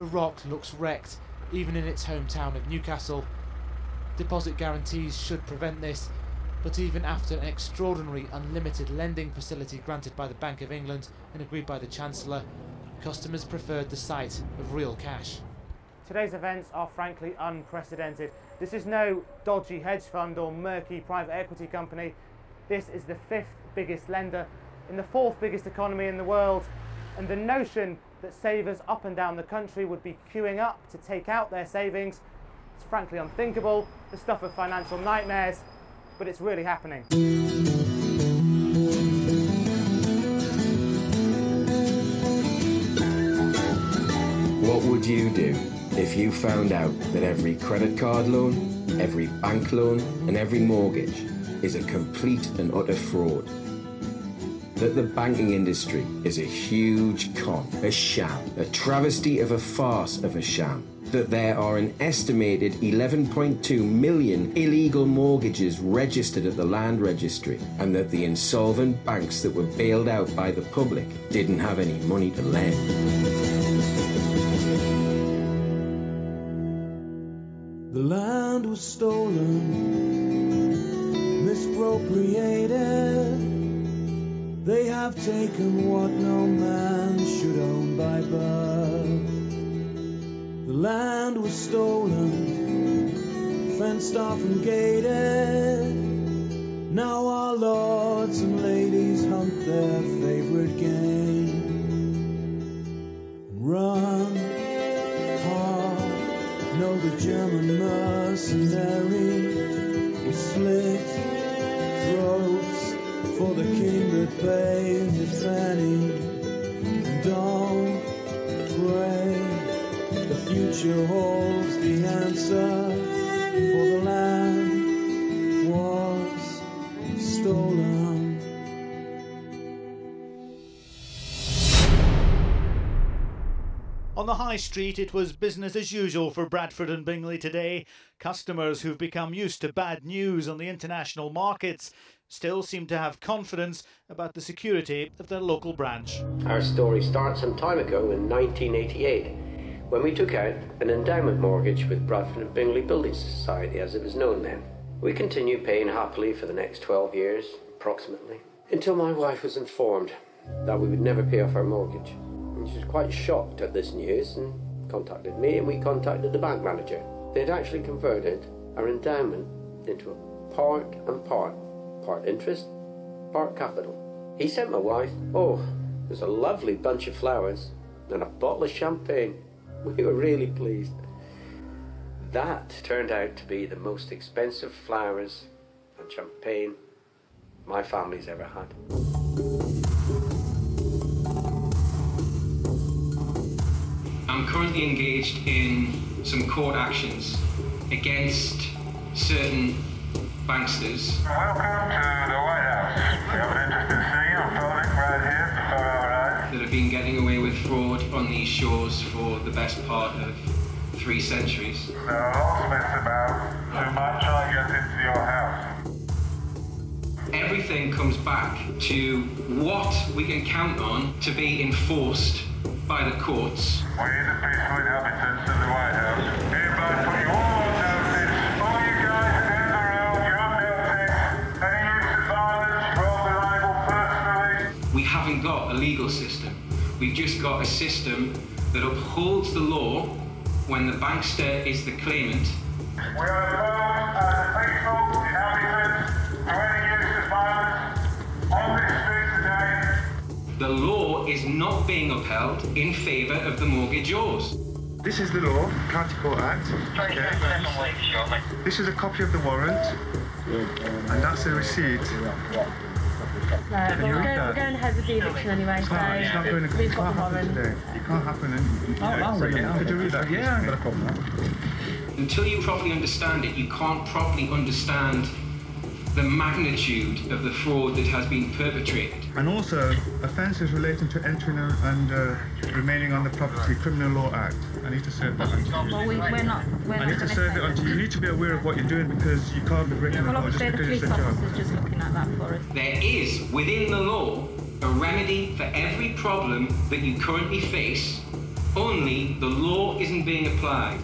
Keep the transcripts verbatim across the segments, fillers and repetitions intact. The Rock looks wrecked, even in its hometown of Newcastle. Deposit guarantees should prevent this, but even after an extraordinary unlimited lending facility granted by the Bank of England and agreed by the Chancellor, customers preferred the sight of real cash. Today's events are frankly unprecedented. This is no dodgy hedge fund or murky private equity company. This is the fifth biggest lender in the fourth biggest economy in the world. And the notion that savers up and down the country would be queuing up to take out their savings, it's frankly unthinkable, the stuff of financial nightmares, but it's really happening. What would you do if you found out that every credit card loan, every bank loan, and every mortgage is a complete and utter fraud? That the banking industry is a huge con, a sham, a travesty of a farce of a sham? That there are an estimated eleven point two million illegal mortgages registered at the Land Registry, and that the insolvent banks that were bailed out by the public didn't have any money to lend? The land was stolen, misappropriated. They have taken what no man should own by birth. The land was stolen, fenced off and gated. Now our lords and ladies hunt their favourite game. Run, hard. No, the German mercenary will slit throats for the king that bathed his fanny. And don't pray, the future holds the answer, for the land was stolen. On the high street, it was business as usual for Bradford and Bingley today. Customers who've become used to bad news on the international markets still seem to have confidence about the security of their local branch. Our story starts some time ago in nineteen eighty-eight, when we took out an endowment mortgage with Bradford and Bingley Building Society, as it was known then. We continued paying happily for the next twelve years, approximately, until my wife was informed that we would never pay off our mortgage. She was quite shocked at this news and contacted me, and we contacted the bank manager. They had actually converted our endowment into a part and part, part interest, part capital. He sent my wife, oh, there's a lovely bunch of flowers and a bottle of champagne. We were really pleased. That turned out to be the most expensive flowers and champagne my family's ever had. I'm currently engaged in some court actions against certain banksters. Welcome to the White House. We have an interesting scene of public right here. Right. That have been getting away with fraud on these shores for the best part of three centuries. There are locksmiths about who might try to get into your house. Everything comes back to what we can count on to be enforced by the courts. We the peaceful inhabitants of the White House hereby put you all on notice. All you guys in the room, you're on notice. Any use of violence, we're all liable personally. We haven't got a legal system. We've just got a system that upholds the law when the bankster is the claimant. We are opposed as faithful inhabitants to any use of violence on this street today. The law is not being upheld in favour of the mortgagors. This is the law, County Court Act. Okay. This is a copy of the warrant, and that's the receipt. Right, we're, we're, going, we're going ahead with the eviction anyway, so no, it's not going to, we've got the warrant. Today. It can't happen. In, you know, oh, I'll read it. Could you read that? Yeah, I'm going to copy that. Until you properly understand it, you can't properly understand the magnitude of the fraud that has been perpetrated. And also offences relating to entering and uh, remaining on the property, Criminal Law Act. I need to serve that onto you. Well, we, we're not, we're I need to serve it onto you. You need to be aware of what you're doing, because you can't be breaking the law just because it's a job. Just looking at that for us. There is, within the law, a remedy for every problem that you currently face Only the law isn't being applied.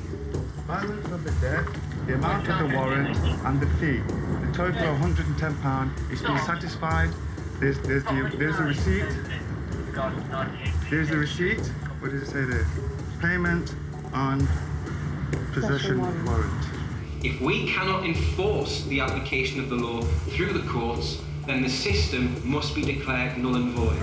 Balance of the debt, the amount of the warrant and the fee. The total of one hundred and ten pounds is being satisfied. There's, there's, the, there's the receipt. There's the receipt. What does it say there? Payment on possession warrant. If we cannot enforce the application of the law through the courts, then the system must be declared null and void.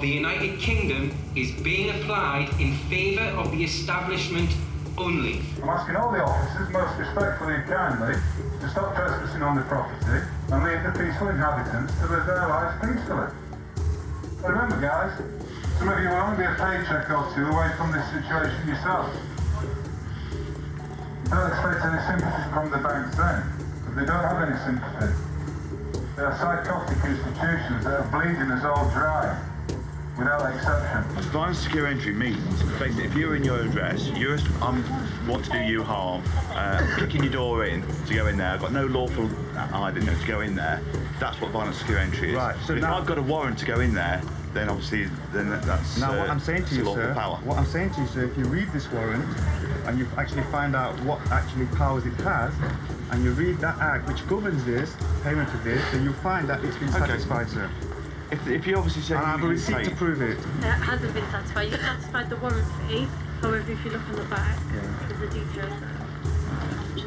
The United Kingdom is being applied in favour of the establishment only. I'm asking all the officers, most respectfully and kindly, to stop trespassing on the property and leave the peaceful inhabitants to live their lives peacefully. But remember, guys, some of you will only be a paycheck or two away from this situation yourself. Don't expect any sympathy from the banks then, because they don't have any sympathy. They are psychotic institutions that are bleeding us all dry. Without exception. Violent secure entry means basically if you're in your address, you're um, want to do you harm, uh, kicking your door in to go in there. I've got no lawful idea to go in there. That's what violent secure entry is. Right. So if now I've got a warrant to go in there, then obviously then that's now uh, what I'm saying to you, sir. Power. What I'm saying to you, sir, if you read this warrant and you actually find out what actually powers it has, and you read that act which governs this payment of this, then you'll find that it's been satisfied, okay, sir. If, if you obviously say... I have a receipt to prove it. It hasn't been satisfied. You satisfied the warrant fee. However, if you look on the back, yeah, there's a detail there.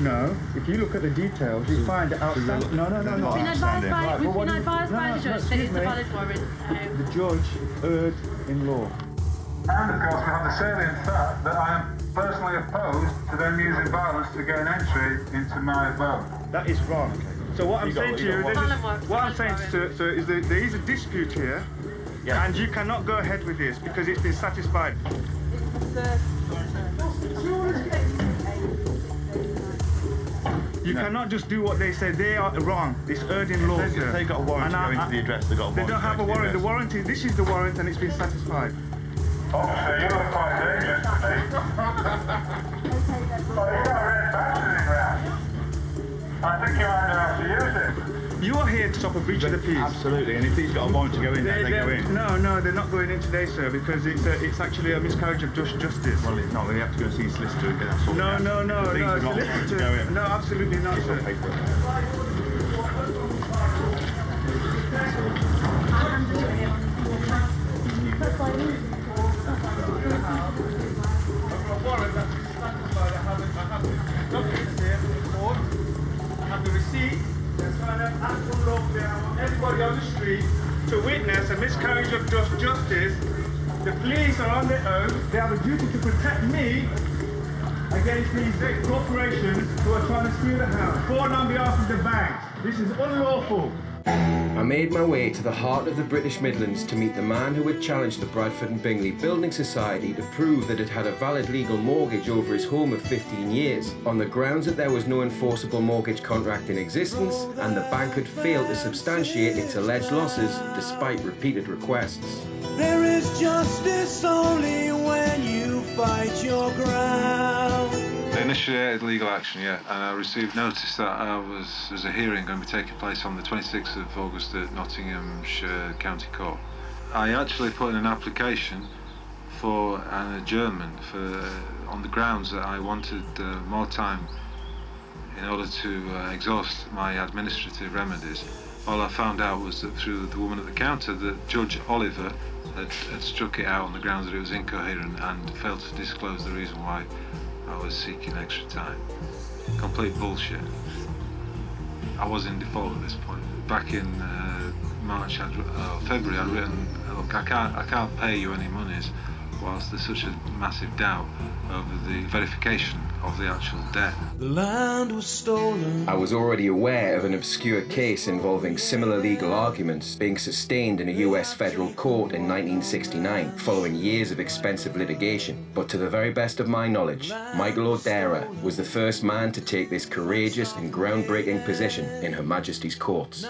No, if you look at the details, you find that outside... No, no, no, no. We've been advised by, we've been advised by the judge that it's a valid warrant. So. The judge erred in law. And, of course, we have the salient fact that I am personally opposed to them using violence to gain entry into my abode. That is wrong. So what I'm saying to you, what I'm saying to sir, is that there is a dispute here, yeah, and you cannot go ahead with this because it's been satisfied. You no. cannot just do what they say. They are wrong. It's erred in law. They, they got a warrant and to go I, into the address. They got. A they don't have a warrant. The, the warrant is this is the warrant, and it's been satisfied. Officer, you are quite dangerous to me. I think you might have to use it. You are here to stop a breach of the peace. Absolutely, and if he's got a warrant to go in, they, they go in. No, no, they're not going in today, sir, because it's a, it's actually a miscarriage of just justice. Well, it's not. They have to go see a solicitor and get that sorted out. No, no, no, no, no, solicitor. Go in. No, absolutely not, sir. I've got a warrant that's been satisfied. I haven't nothing to say. The receipt, as well as actual law there, everybody on the street to witness a miscarriage of just justice. The police are on their own. They have a duty to protect me against these corporations who are trying to steal the house. Born on behalf of the bank. This is unlawful. I made my way to the heart of the British Midlands to meet the man who had challenged the Bradford and Bingley Building Society to prove that it had a valid legal mortgage over his home of fifteen years, on the grounds that there was no enforceable mortgage contract in existence and the bank had failed to substantiate its alleged losses despite repeated requests. There is justice only when you fight your ground. They initiated legal action, yeah, and I received notice that I was, there's a hearing going to be taking place on the twenty-sixth of August at Nottinghamshire County Court. I actually put in an application for an adjournment for, on the grounds that I wanted uh, more time in order to uh, exhaust my administrative remedies. All I found out was that through the woman at the counter that Judge Oliver had, had struck it out on the grounds that it was incoherent and failed to disclose the reason why I was seeking extra time. Complete bullshit. I was in default at this point. Back in uh, March, I'd, uh, February, I'd written, look, I can't, I can't pay you any monies whilst there's such a massive doubt over the verification of the actual debt. The land was stolen. I was already aware of an obscure case involving similar legal arguments being sustained in a U S federal court in nineteen sixty-nine, following years of expensive litigation. But to the very best of my knowledge, Michael of Deira was the first man to take this courageous and groundbreaking position in Her Majesty's courts.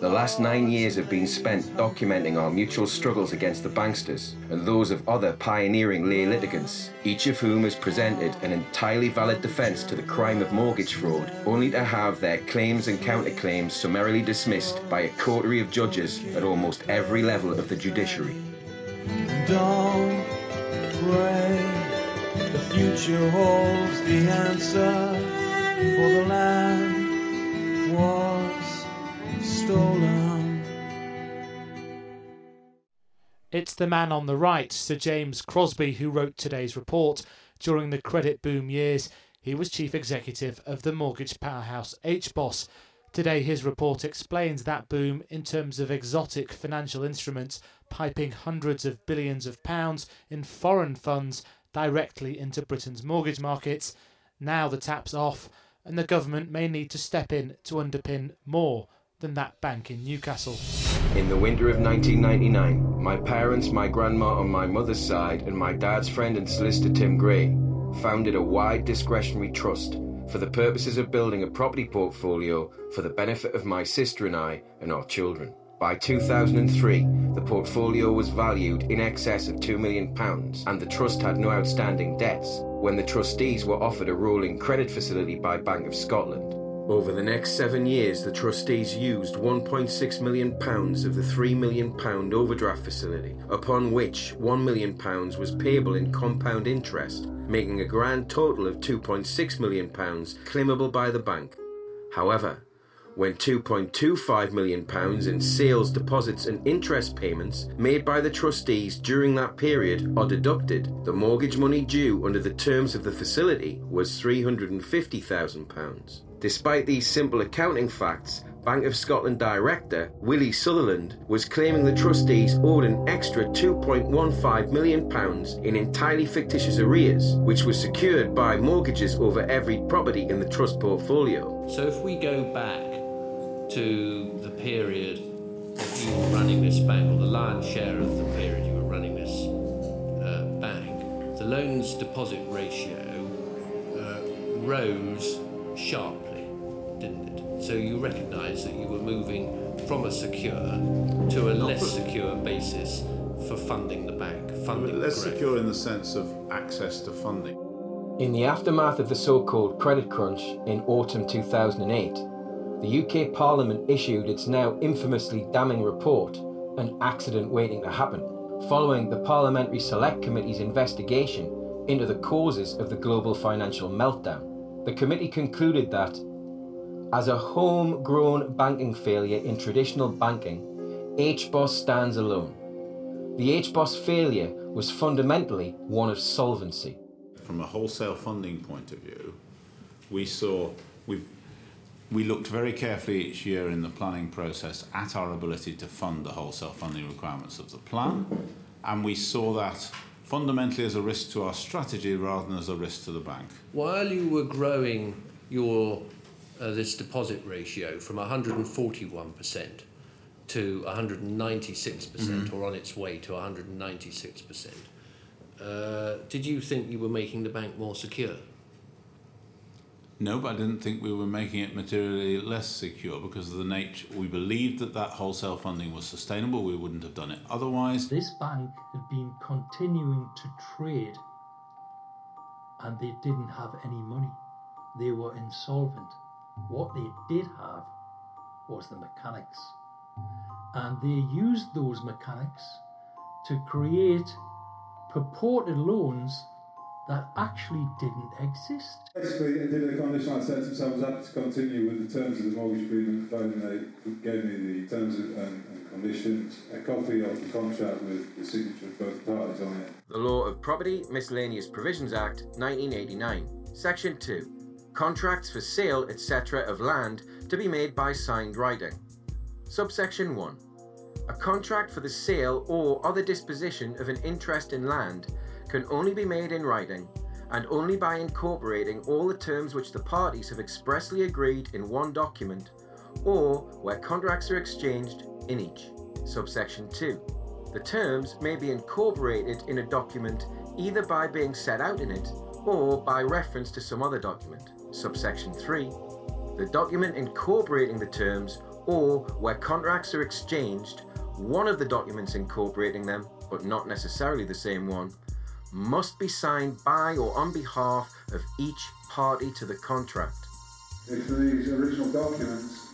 The last nine years have been spent documenting our mutual struggles against the banksters and those of other pioneering lay litigants, each of whom has presented an entirely valid defence to the crime of mortgage fraud, only to have their claims and counterclaims summarily dismissed by a coterie of judges at almost every level of the judiciary. Don't pray, the future holds the answer for the land was stolen. It's the man on the right, Sir James Crosby, who wrote today's report. During the credit boom years, he was chief executive of the mortgage powerhouse H B O S. Today, his report explains that boom in terms of exotic financial instruments piping hundreds of billions of pounds in foreign funds directly into Britain's mortgage markets. Now the tap's off, and the government may need to step in to underpin more than that bank in Newcastle. In the winter of nineteen ninety-nine, my parents, my grandma on my mother's side and my dad's friend and solicitor Tim Gray founded a wide discretionary trust for the purposes of building a property portfolio for the benefit of my sister and I and our children. By two thousand three, the portfolio was valued in excess of two million pounds and the trust had no outstanding debts when the trustees were offered a rolling credit facility by Bank of Scotland. Over the next seven years, the trustees used one point six million pounds of the three million pound overdraft facility, upon which one million pounds was payable in compound interest, making a grand total of two point six million pounds claimable by the bank. However, when two point two five million pounds in sales, deposits and interest payments made by the trustees during that period are deducted, the mortgage money due under the terms of the facility was three hundred and fifty thousand pounds. Despite these simple accounting facts, Bank of Scotland director Willie Sutherland was claiming the trustees owed an extra two point one five million pounds in entirely fictitious arrears, which was secured by mortgages over every property in the trust portfolio. So if we go back to the period that you were running this bank, or the lion's share of the period you were running this uh, bank, the loans deposit ratio uh, rose sharply, didn't it? So you recognise that you were moving from a secure to a less secure basis for funding the bank, funding less secure in the sense of access to funding. In the aftermath of the so-called credit crunch in autumn two thousand eight, the U K Parliament issued its now infamously damning report, An Accident Waiting to Happen, following the Parliamentary Select Committee's investigation into the causes of the global financial meltdown. The committee concluded that as a home-grown banking failure in traditional banking, H B O S stands alone. The H B O S failure was fundamentally one of solvency. From a wholesale funding point of view, we saw, we've, we looked very carefully each year in the planning process at our ability to fund the wholesale funding requirements of the plan, and we saw that fundamentally as a risk to our strategy rather than as a risk to the bank. While you were growing your Uh, this deposit ratio from one hundred and forty-one percent to one hundred and ninety-six percent, mm-hmm. or on its way to one hundred and ninety-six percent. Uh, did you think you were making the bank more secure? No, but I didn't think we were making it materially less secure because of the nature. We believed that that wholesale funding was sustainable. We wouldn't have done it otherwise. This bank had been continuing to trade and they didn't have any money. They were insolvent. What they did have was the mechanics, and they used those mechanics to create purported loans that actually didn't exist. Basically, did the condition I set themselves up to continue with the terms of the mortgage agreement, and they gave me the terms of, um, and conditions, a copy of the contract with the signature of both parties on it. The Law of Property Miscellaneous Provisions Act, nineteen eighty-nine, Section two. Contracts for sale, et cetera of land to be made by signed writing. Subsection one. A contract for the sale or other disposition of an interest in land can only be made in writing and only by incorporating all the terms which the parties have expressly agreed in one document or where contracts are exchanged in each. Subsection two. The terms may be incorporated in a document either by being set out in it or by reference to some other document. Subsection three. The document incorporating the terms or where contracts are exchanged, one of the documents incorporating them, but not necessarily the same one, must be signed by or on behalf of each party to the contract. If these original documents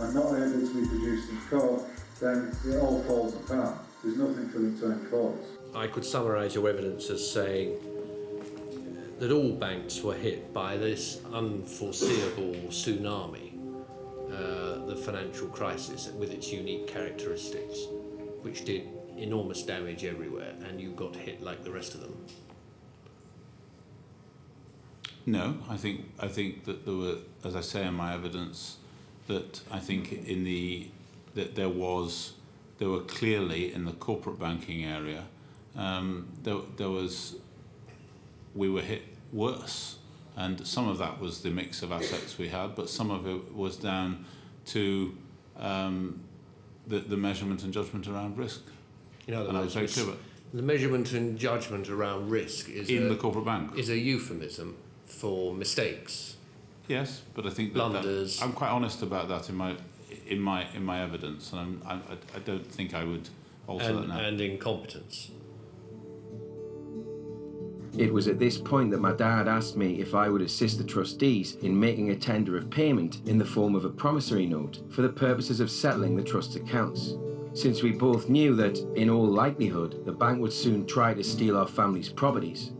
are not able to be produced in court, then it all falls apart. There's nothing for them to enforce. I could summarise your evidence as saying that all banks were hit by this unforeseeable tsunami, uh, the financial crisis with its unique characteristics, which did enormous damage everywhere, and you got hit like the rest of them. No, I think I think that there were, as I say in my evidence, that I think in the that there was there were clearly in the corporate banking area, um, there there was we were hit worse, and some of that was the mix of assets we had, but some of it was down to um, the the measurement and judgment around risk. You know, and I was very clear about the measurement and judgment around risk is in a, the corporate bank is a euphemism for mistakes. Yes, but I think that, that I'm quite honest about that in my in my in my evidence, and I'm, I I don't think I would alter and, that now. And incompetence. It was at this point that my dad asked me if I would assist the trustees in making a tender of payment in the form of a promissory note for the purposes of settling the trust's accounts, since we both knew that, in all likelihood, the bank would soon try to steal our family's properties.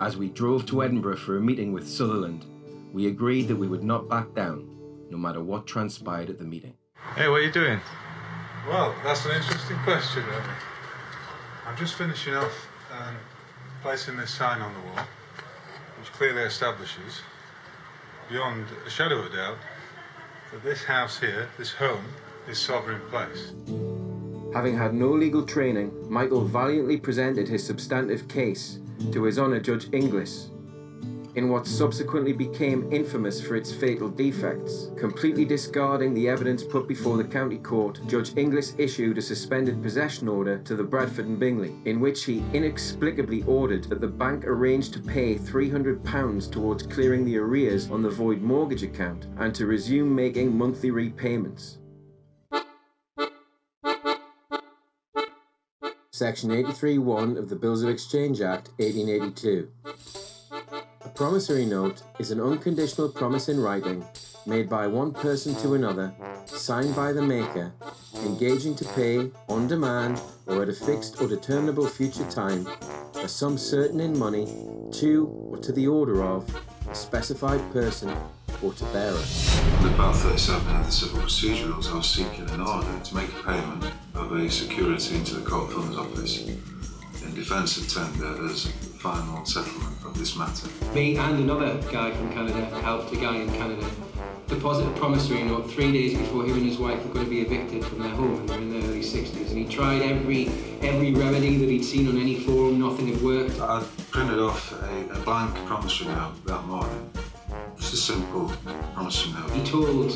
As we drove to Edinburgh for a meeting with Sutherland, we agreed that we would not back down, no matter what transpired at the meeting. Hey, what are you doing? Well, that's an interesting question, Remy. I'm just finishing off um, placing this sign on the wall, which clearly establishes, beyond a shadow of a doubt, that this house here, this home, is Sovereign Place. Having had no legal training, Michael valiantly presented his substantive case to His Honour Judge Inglis, in what subsequently became infamous for its fatal defects. Completely discarding the evidence put before the County Court, Judge Inglis issued a suspended possession order to the Bradford and Bingley, in which he inexplicably ordered that the bank arrange to pay three hundred pounds towards clearing the arrears on the void mortgage account and to resume making monthly repayments. Section eighty-three one of the Bills of Exchange Act, eighteen eighty-two. A promissory note is an unconditional promise in writing made by one person to another, signed by the maker, engaging to pay, on demand, or at a fixed or determinable future time, a sum certain in money to or to the order of a specified person or to bearer. Under Part thirty-seven of the Civil Procedure Rules, I was seeking an order to make a payment of a security into the Court Funds Office in defence of tender as final settlement of this matter. Me and another guy from Canada helped a guy in Canada deposit a promissory note three days before him and his wife were going to be evicted from their home, and they were in their early sixties, and he tried every every remedy that he'd seen on any forum, nothing had worked. I printed off a, a blank promissory note that morning. It's a simple promissory note. He told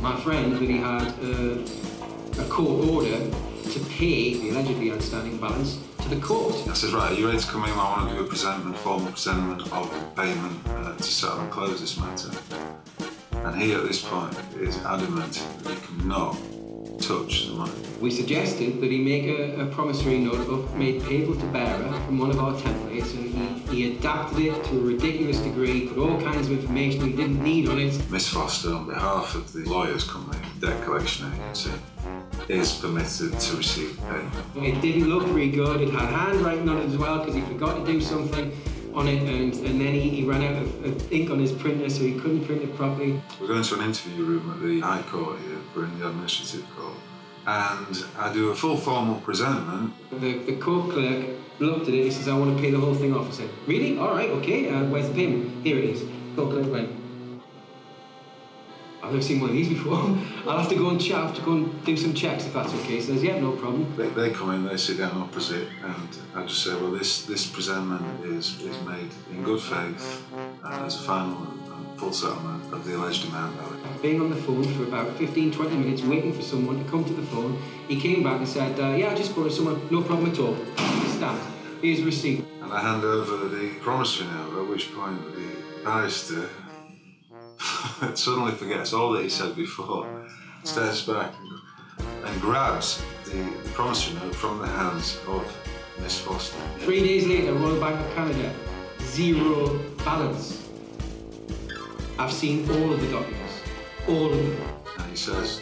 my friend that he had a, a court order to pay the allegedly outstanding balance to the court. I said, right, are you ready to come in? I want to do a presentment, formal presentment of payment uh, to settle and close this matter. And he, at this point, is adamant that he cannot touch the money. We suggested that he make a, a promissory note up made payable to bearer from one of our templates, and he, he adapted it to a ridiculous degree, put all kinds of information he didn't need on it. Miss Foster, on behalf of the lawyers company, debt collection agency, is permitted to receive payment. It didn't look very good. It had handwriting on it as well, because he forgot to do something on it, and, and then he, he ran out of, of ink on his printer, so he couldn't print it properly. We're going to an interview room at the High Court here. We're in the administrative court. And I do a full formal presentment. The, the court clerk looked at it. He says, I want to pay the whole thing off. I said, really? All right, OK. Uh, where's the payment? Here it is. Court clerk went, I've never seen one of these before. I'll have to go and chat, I'll have to go and do some checks if that's okay. So there's, yeah, no problem. They, they come in, they sit down opposite, and I just say, well, this this presentment is, is made in good faith and as a final and full settlement of the alleged amount of it. Being on the phone for about fifteen, twenty minutes, waiting for someone to come to the phone, he came back and said, uh, yeah, I just borrowed someone, no problem at all. Stamped. Here's a receipt. And I hand over the promissory note, at which point the barrister suddenly forgets all that he said before steps back and, and grabs the, the promissory note from the hands of Miss Foster. Three days later, Royal Bank of Canada, zero balance. I've seen all of the documents, all of them. And he says,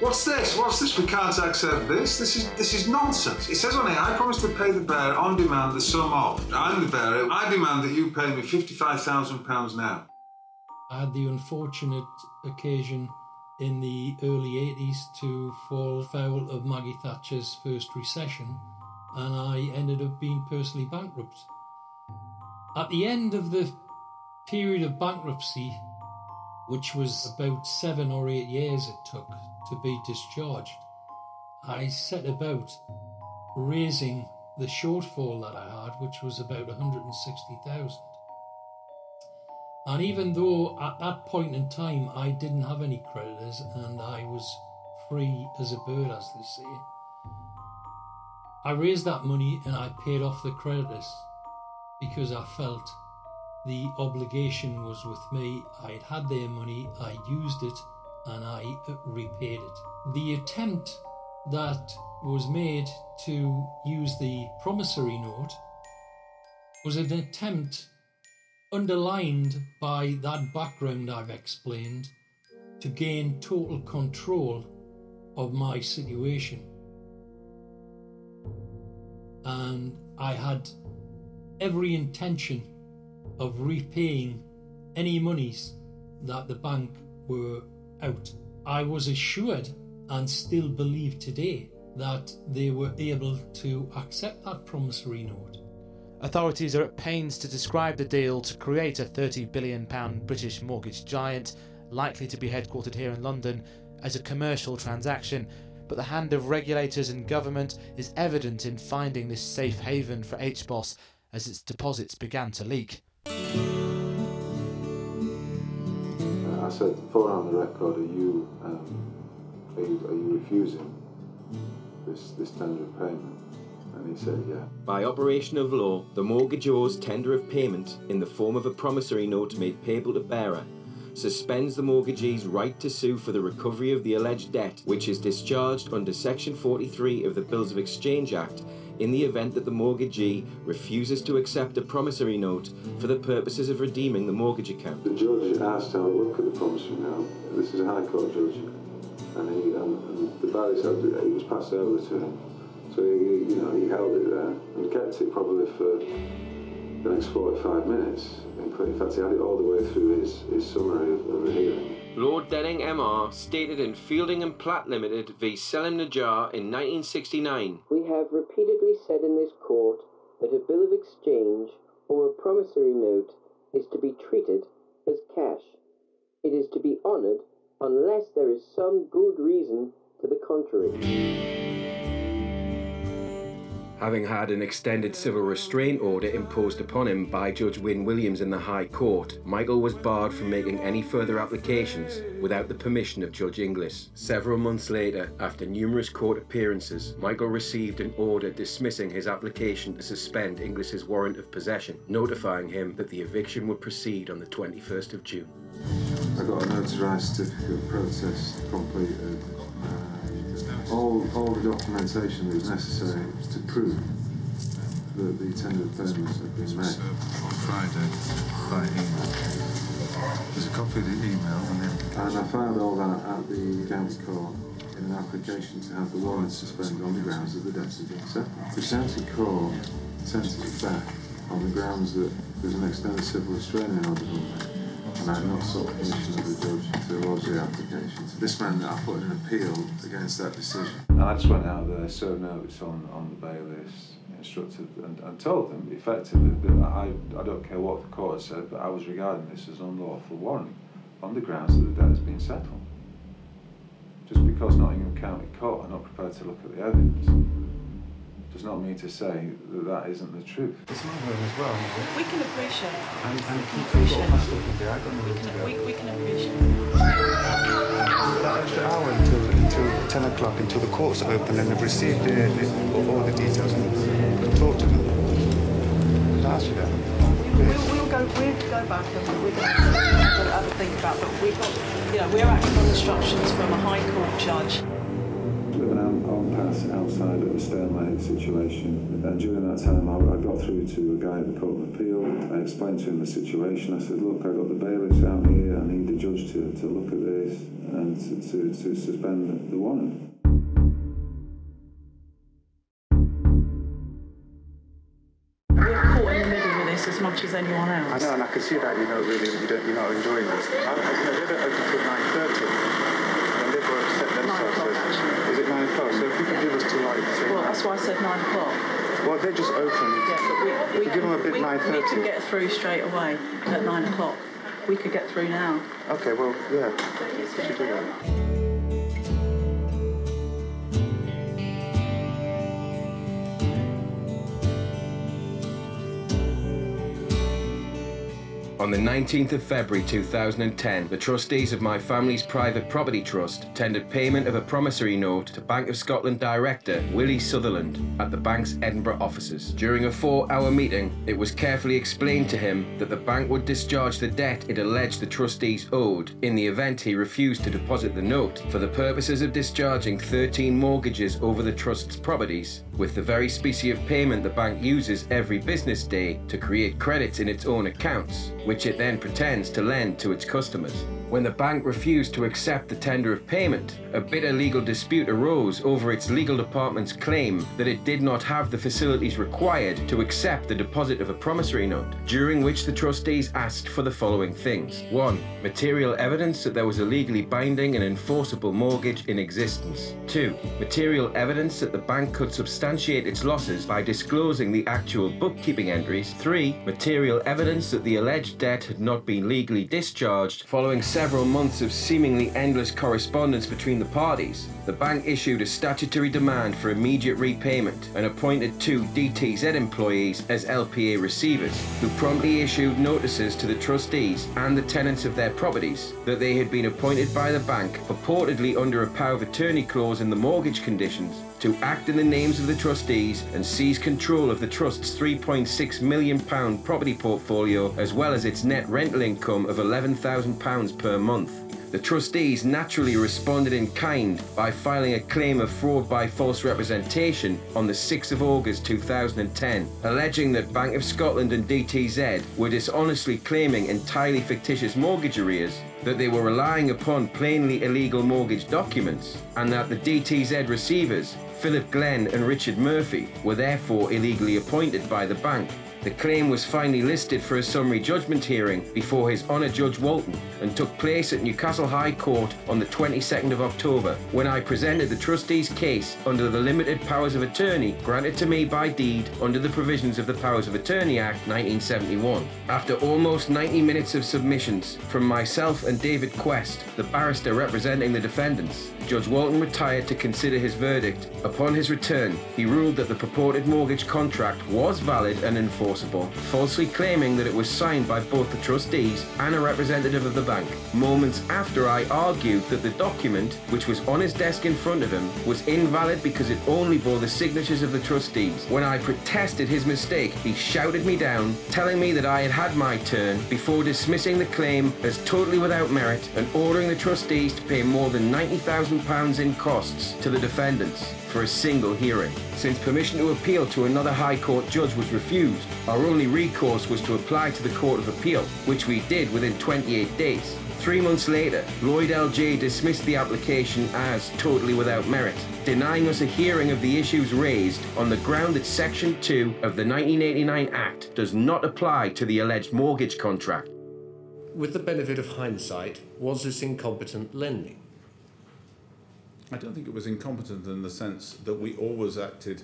what's this? What's this? We can't accept this. This is this is nonsense. It says on it, I promise to pay the bearer on demand the sum of. I'm the bearer. I demand that you pay me fifty-five thousand pounds now. I had the unfortunate occasion in the early eighties to fall foul of Maggie Thatcher's first recession, and I ended up being personally bankrupt. At the end of the period of bankruptcy, which was about seven or eight years it took to be discharged, I set about raising the shortfall that I had, which was about one hundred and sixty thousand. And even though at that point in time I didn't have any creditors and I was free as a bird, as they say, I raised that money and I paid off the creditors because I felt the obligation was with me. I'd had their money, I used it, and I repaid it. The attempt that was made to use the promissory note was an attempt underlined by that background I've explained to gain total control of my situation. And I had every intention of repaying any monies that the bank were out. I was assured and still believe today that they were able to accept that promissory note. Authorities are at pains to describe the deal to create a thirty billion pounds British mortgage giant, likely to be headquartered here in London, as a commercial transaction, but the hand of regulators and government is evident in finding this safe haven for H B O S as its deposits began to leak. I said, for on the record, are you, um, are you, are you refusing this, this tender of payment? And he said, yeah. By operation of law, the mortgageor's tender of payment in the form of a promissory note made payable to bearer suspends the mortgagee's right to sue for the recovery of the alleged debt, which is discharged under Section forty-three of the Bills of Exchange Act in the event that the mortgagee refuses to accept a promissory note for the purposes of redeeming the mortgage account. The judge asked to have a look at the promissory note. This is a High Court judge, and, he, and, and the barrister, it was passed over to him. So he, you know, he held it there and kept it probably for the next forty-five minutes. In fact, he had it all the way through his, his summary of, of the hearing. Lord Denning M R stated in Fielding and Platt Limited v Selim Najjar in nineteen sixty-nine. We have repeatedly said in this court that a bill of exchange or a promissory note is to be treated as cash. It is to be honoured unless there is some good reason to the contrary. Having had an extended civil restraint order imposed upon him by Judge Wynne Williams in the High Court, Michael was barred from making any further applications without the permission of Judge Inglis. Several months later, after numerous court appearances, Michael received an order dismissing his application to suspend Inglis's warrant of possession, notifying him that the eviction would proceed on the twenty-first of June. I got a notarized certificate of process completed. All, all the documentation that was necessary to prove that the tender payments had been made. On Friday, by email. There's a copy of the email, and I found all that at the County Court in an application to have the warrant suspended on the grounds that the debts had been settled. The County Court sent it back on the grounds that there's an extended civil restraining order on there. And I had not sought permission of the judge to lodge the application. This meant that I put an appeal against that decision. And I just went out there, served notice on, on the bailiffs, instructed and, and told them effectively that I, I don't care what the court said, but I was regarding this as an unlawful warrant on the grounds that the debt has been settled. Just because Nottingham County Court are not prepared to look at the evidence does not mean to say that that isn't the truth. It's my room as well. We can appreciate it. And, and we can appreciate it. We, we can appreciate it. After an hour until, until ten o'clock, until the courts are open and they've received the, the, all the details and talked to them. I'll ask you that. We'll, we'll go we'll go back and we're going to have a think about, but we've got, you know, we're acting on instructions from a High Court judge. With an arm pass outside of a stalemate situation, and during that time I, I got through to a guy at the Court of Appeal. I explained to him the situation. I said, look, I got the bailiffs out here, I need the judge to, to look at this and to, to, to suspend the warrant. As much as anyone else. I know, and I can see that you know really you don't, you're not enjoying this. I, I, you know, they don't open till nine thirty, and they've got to set themselves. So, is it nine o'clock? So if you could give us to like, say, well, that's why I said nine o'clock. Well, they just open. Yeah, but we, we, we give them a bit nine thirty. We can get through straight away at nine o'clock. We could get through now. Okay, well, yeah. We should do that. On the nineteenth of February two thousand ten, the trustees of my family's private property trust tendered payment of a promissory note to Bank of Scotland director Willie Sutherland at the bank's Edinburgh offices. During a four-hour meeting, it was carefully explained to him that the bank would discharge the debt it alleged the trustees owed in the event he refused to deposit the note for the purposes of discharging thirteen mortgages over the trust's properties with the very specie of payment the bank uses every business day to create credits in its own accounts, which it then pretends to lend to its customers. When the bank refused to accept the tender of payment, a bitter legal dispute arose over its legal department's claim that it did not have the facilities required to accept the deposit of a promissory note, during which the trustees asked for the following things. One, material evidence that there was a legally binding and enforceable mortgage in existence. Two, material evidence that the bank could substantiate its losses by disclosing the actual bookkeeping entries. Three, material evidence that the alleged debt had not been legally discharged. Following several months of seemingly endless correspondence between the parties, the bank issued a statutory demand for immediate repayment and appointed two D T Z employees as L P A receivers, who promptly issued notices to the trustees and the tenants of their properties that they had been appointed by the bank, purportedly under a power of attorney clause in the mortgage conditions, to act in the names of the trustees and seize control of the trust's three point six million pounds property portfolio, as well as its net rental income of eleven thousand pounds per month. The trustees naturally responded in kind by filing a claim of fraud by false representation on the sixth of August two thousand ten, alleging that Bank of Scotland and D T Z were dishonestly claiming entirely fictitious mortgage arrears, that they were relying upon plainly illegal mortgage documents, and that the D T Z receivers, Philip Glenn and Richard Murphy, were therefore illegally appointed by the bank. The claim was finally listed for a summary judgment hearing before His Honour Judge Walton and took place at Newcastle High Court on the twenty-second of October, when I presented the trustees' case under the limited powers of attorney granted to me by deed under the provisions of the Powers of Attorney Act nineteen seventy-one. After almost ninety minutes of submissions from myself and David Quest, the barrister representing the defendants, Judge Walton retired to consider his verdict. Upon his return, he ruled that the purported mortgage contract was valid and enforceable, falsely claiming that it was signed by both the trustees and a representative of the bank, moments after I argued that the document, which was on his desk in front of him, was invalid because it only bore the signatures of the trustees. When I protested his mistake, he shouted me down, telling me that I had had my turn, before dismissing the claim as totally without merit and ordering the trustees to pay more than ninety thousand pounds in costs to the defendants for a single hearing. Since permission to appeal to another High Court judge was refused, our only recourse was to apply to the Court of Appeal, which we did within twenty-eight days. Three months later, Lloyd L J dismissed the application as totally without merit, denying us a hearing of the issues raised on the ground that Section two of the nineteen eighty-nine Act does not apply to the alleged mortgage contract. With the benefit of hindsight, was this incompetent lending? I don't think it was incompetent in the sense that we always acted,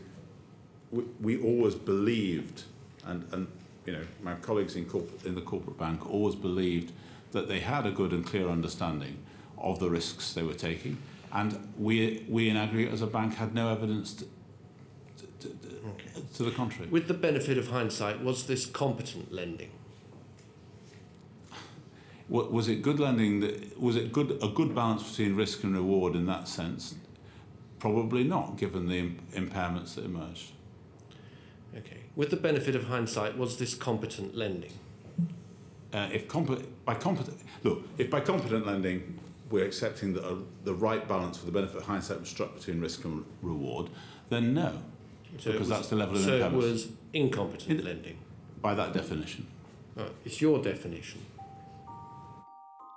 we, we always believed, and, and you know, my colleagues in, corp- in the corporate bank always believed that they had a good and clear understanding of the risks they were taking, and we, we in aggregate as a bank had no evidence to, to, to, okay. to the contrary. With the benefit of hindsight, was this competent lending? Was it good lending? That, was it good? A good balance between risk and reward in that sense? Probably not, given the impairments that emerged. Okay. With the benefit of hindsight, was this competent lending? Uh, if comp by competent, look, if by competent lending we're accepting that a, the right balance for the benefit of hindsight was struck between risk and reward, then no, so because was, that's the level of so impairment. So it was incompetent it, lending? By that definition. Oh, it's your definition.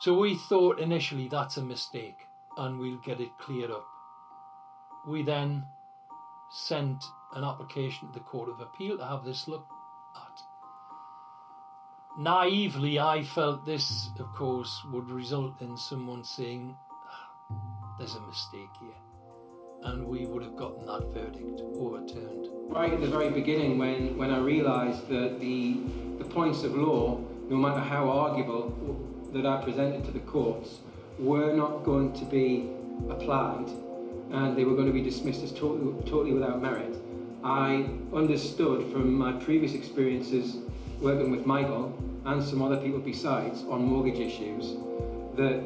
So we thought initially that's a mistake and we'll get it cleared up. We then sent an application to the Court of Appeal to have this looked at. Naively, I felt this, of course, would result in someone saying, ah, there's a mistake here, and we would have gotten that verdict overturned. Right at the very beginning, when, when I realised that the, the points of law, no matter how arguable, that I presented to the courts, were not going to be applied, and they were going to be dismissed as totally, totally without merit, I understood from my previous experiences working with Michael and some other people besides on mortgage issues, that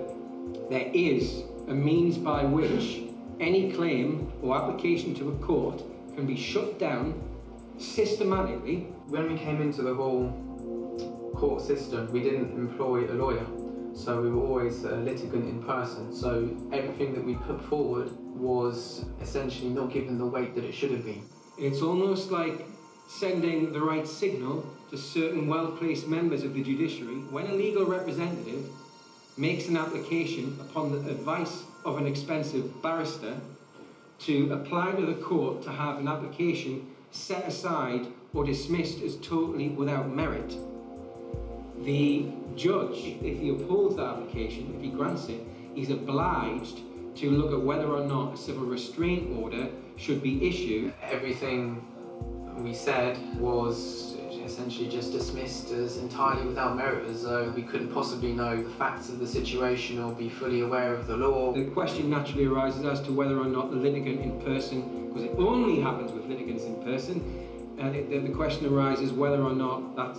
there is a means by which any claim or application to a court can be shut down systematically. When we came into the whole court system, we didn't employ a lawyer, so we were always a litigant in person, so everything that we put forward was essentially not given the weight that it should have been. It's almost like sending the right signal to certain well-placed members of the judiciary when a legal representative makes an application upon the advice of an expensive barrister to apply to the court to have an application set aside or dismissed as totally without merit. The judge, if he upholds that application, if he grants it, he's obliged to look at whether or not a civil restraint order should be issued. Everything we said was essentially just dismissed as entirely without merit, as though we couldn't possibly know the facts of the situation or be fully aware of the law. The question naturally arises as to whether or not the litigant in person, because it only happens with litigants in person, uh, it, the, the question arises whether or not that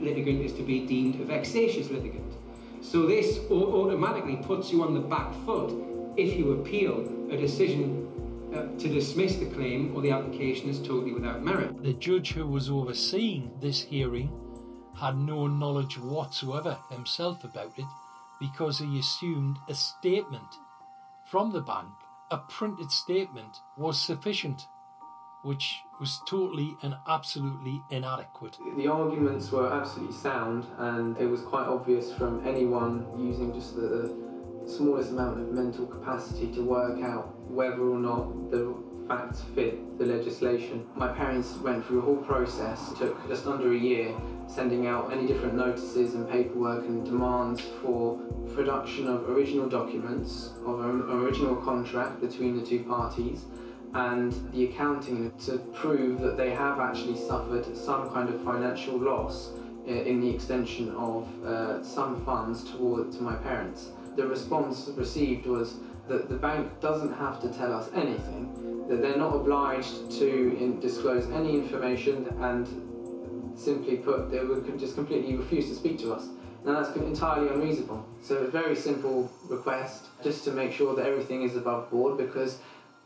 litigant is to be deemed a vexatious litigant. So this automatically puts you on the back foot if you appeal a decision to dismiss the claim or the application is totally without merit. The judge who was overseeing this hearing had no knowledge whatsoever himself about it, because he assumed a statement from the bank, a printed statement, was sufficient, which was totally and absolutely inadequate. The arguments were absolutely sound, and it was quite obvious from anyone using just the smallest amount of mental capacity to work out whether or not the facts fit the legislation. My parents went through a whole process, took just under a year, sending out any different notices and paperwork and demands for production of original documents, of an original contract between the two parties, and the accounting to prove that they have actually suffered some kind of financial loss in the extension of uh, some funds toward to my parents. The response received was that the bank doesn't have to tell us anything, that they're not obliged to in disclose any information, and simply put, they would just completely refuse to speak to us. Now that's entirely unreasonable. So a very simple request, just to make sure that everything is above board, because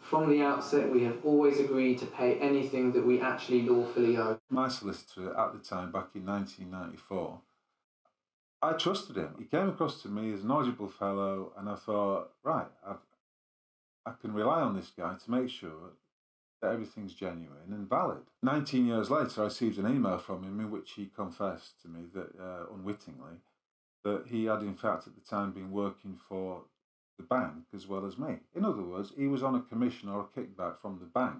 from the outset we have always agreed to pay anything that we actually lawfully owe. My solicitor at the time, back in nineteen ninety-four, I trusted him. He came across to me as an knowledgeable fellow, and I thought, right, I've, I can rely on this guy to make sure that everything's genuine and valid. nineteen years later, I received an email from him in which he confessed to me that, uh, unwittingly, that he had in fact at the time been working for the bank as well as me. In other words, he was on a commission or a kickback from the bank,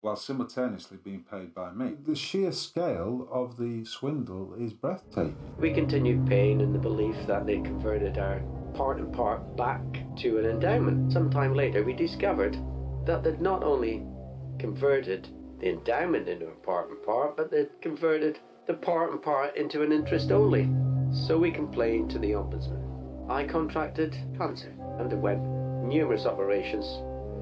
while simultaneously being paid by me. The sheer scale of the swindle is breathtaking. We continued paying in the belief that they converted our part and part back to an endowment. Sometime later we discovered that they'd not only converted the endowment into a part and part, but they'd converted the part and part into an interest only. So we complained to the Ombudsman. I contracted cancer, underwent numerous operations,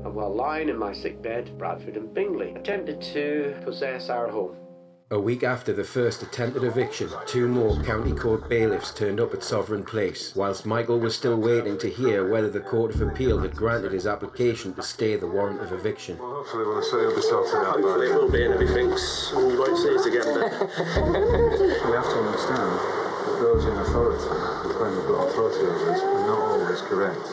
and while lying in my sickbed, Bradford and Bingley attempted to possess our home. A week after the first attempted eviction, two more County Court bailiffs turned up at Sovereign Place, whilst Michael was still waiting to hear whether the Court of Appeal had granted his application to stay the warrant of eviction. Well, hopefully we'll see it'll be sorted out. Hopefully it will be, and if he thinks we won't see it again then. We have to understand the those in authority, who claim they've got authority over us, are not always correct.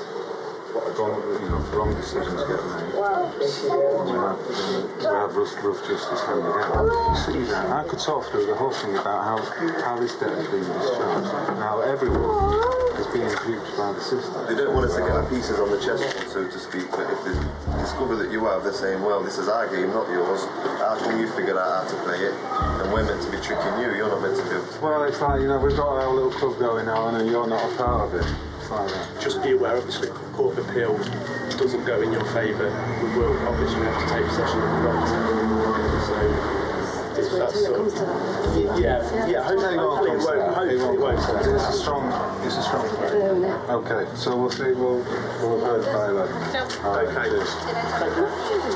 Wrong, you know, wrong decisions get made. And we have, we have rough, rough justice handed out. You see that? I could talk through the whole thing about how, how this debt has been discharged and how everyone is being duped by the system. They don't want us to get our pieces on the chessboard, so to speak, but if they discover that you have, they're saying, well, this is our game, not yours. How can you figure out how to play it? And we're meant to be tricking you, you're not meant to do it. Well, it's like, you know, we've got our little club going on and you're not a part of it. It's like that. Just be aware, obviously, Court of Appeal doesn't go in your favour. We will obviously have to take possession of the right. So, If that's sort of, yeah, yeah. Hopefully, hopefully it won't. Hopefully it won't. It's a strong. It's a strong play. Okay, so we'll see. We'll we'll vote by eleven. Right, okay. Cheers.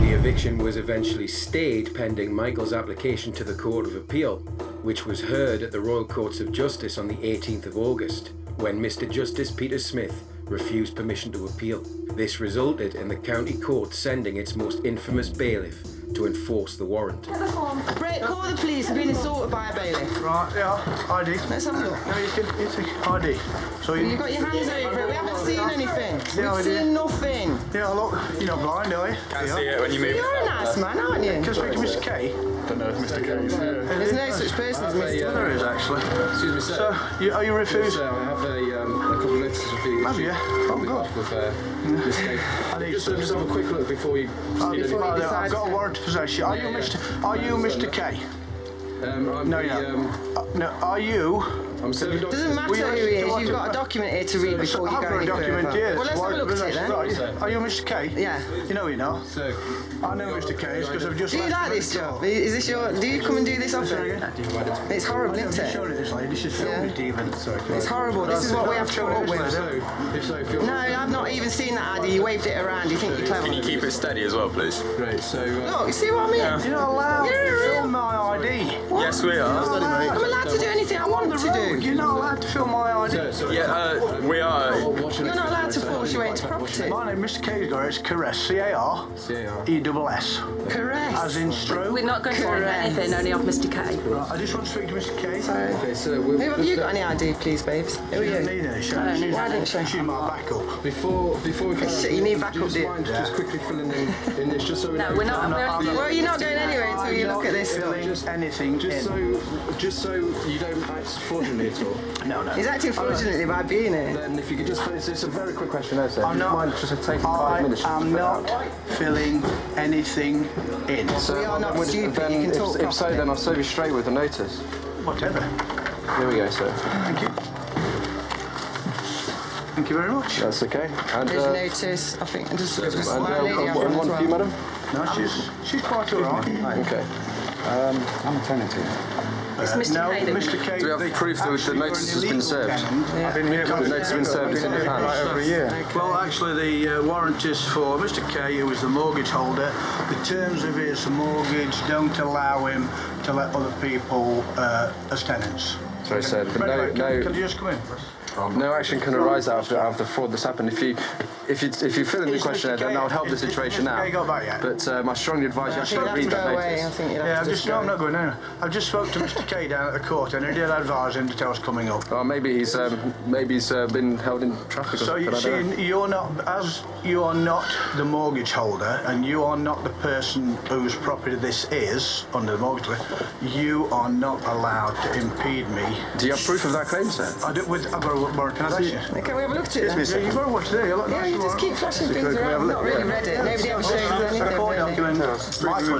The eviction was eventually stayed pending Michael's application to the Court of Appeal, which was heard at the Royal Courts of Justice on the eighteenth of August, when Mister Justice Peter Smith refused permission to appeal. This resulted in the county court sending its most infamous bailiff to enforce the warrant. Right, call the police, they've been assaulted by a bailiff. Right, yeah, I D. Let's have a look. No, you can, you take I D. So you, you've got your hands over it, we haven't seen anything. Yeah, We've I D. seen nothing. Yeah, look, you're not blind, are you? Can't yeah. see it when you move. You're a nice man, aren't you? Can I speak to Mister K? I don't know if Mister K is there. There's no such person as Mister K. There is, actually. Excuse me, sir. So, you, are you refusing? I have a, um, a couple of letters of you. Have you? Oh, God. With, uh, this I need just, to just have a quick look before you... Oh, before you I've got a warrant for possession. Are yeah, you Mister Are you Mister K? Um, I'm no, the, no. Um, uh, no, are you... I'm serving documents. Doesn't matter who he is, you've got a document here to read before you go any further. Well, let's have a look at it then. Are you Mister K? Yeah. You know you're not. I know Mister K is because I've just... Do you like this job? Is this your... Do you come and do this often? It's horrible, isn't it? This is filmed even. It's horrible. This is what we have to come up with. No, I've not even seen that I D. You waved it around. You think you're clever. Can you keep it steady as well, please? Great, so... Look, you see what I mean? You're not allowed to film my I D. Yes, we are. I'm allowed to do anything I want to do. You're not allowed to film my I D. Sorry, sorry, yeah, uh, we are. You're not allowed to force you into property. My name, Mister K's got it's Caress, C A R E S S. Caress. As in stroke. We're not going to order anything, only of Mister K. Right, I just want to speak to Mister K. Sorry. Okay, so we'll... Who have you got any I D, please, babes? Who are you? Need any, she, no, she, why didn't she? She's my backup. Before, before we can... Shit, you need backup, do you? Mind yeah. just quickly filling in, in this, just so we no, know... No, we're not... Well, you're not going anywhere until you look at this stuff. Anything just so, just so you don't act fraudulently. No, no. He's acting fraudulently by being here. Then if you could just... It's, it's a very quick question there, sir. I'm not... Just taking five minutes I am not filling anything in. So we are not stupid. Then, you can talk if, if so, then I'll serve you straight with a notice. Whatever. Here we go, sir. Thank you. Thank you very much. That's OK. And, uh, there's notice. I think... And just, and, just and, uh, lady, one, one for you, madam? No, she's, she's quite all right. Right. OK. Um, I'm a tenant here. It's Mister No, K. Mister K. Do we have the proof that the notice has been served? Yeah. I've been here. The notice has been served in your hand. Right over a year. Okay. Well, actually, the uh, warrant is for Mister K, who is the mortgage holder. The terms of his mortgage don't allow him to let other people uh, as tenants. Sorry, sir. But no, can, no, can you just come in? No action can arise out of the fraud that's happened. If you, if you, if you fill in the questionnaire, then that would help the situation out. But um, I strongly advise you actually read that notice. Yeah, I'm just, no, I'm not going anywhere. I've just spoke to Mister K down at the court, and I did advise him that I was coming up. Oh, maybe he's, um, maybe he's uh, been held in traffic. So you see, you're not, as you are not the mortgage holder, and you are not the person whose property this is under the mortgage law. You are not allowed to impede me. Do you have proof of that claim, sir? I do. With, I've got a More can, I see you? Can we have a look at it? Excuse me, yeah, you've got to watch there. Like yeah, nice you just keep flashing things around. I've not really read it. Yeah. Nobody else shows anything.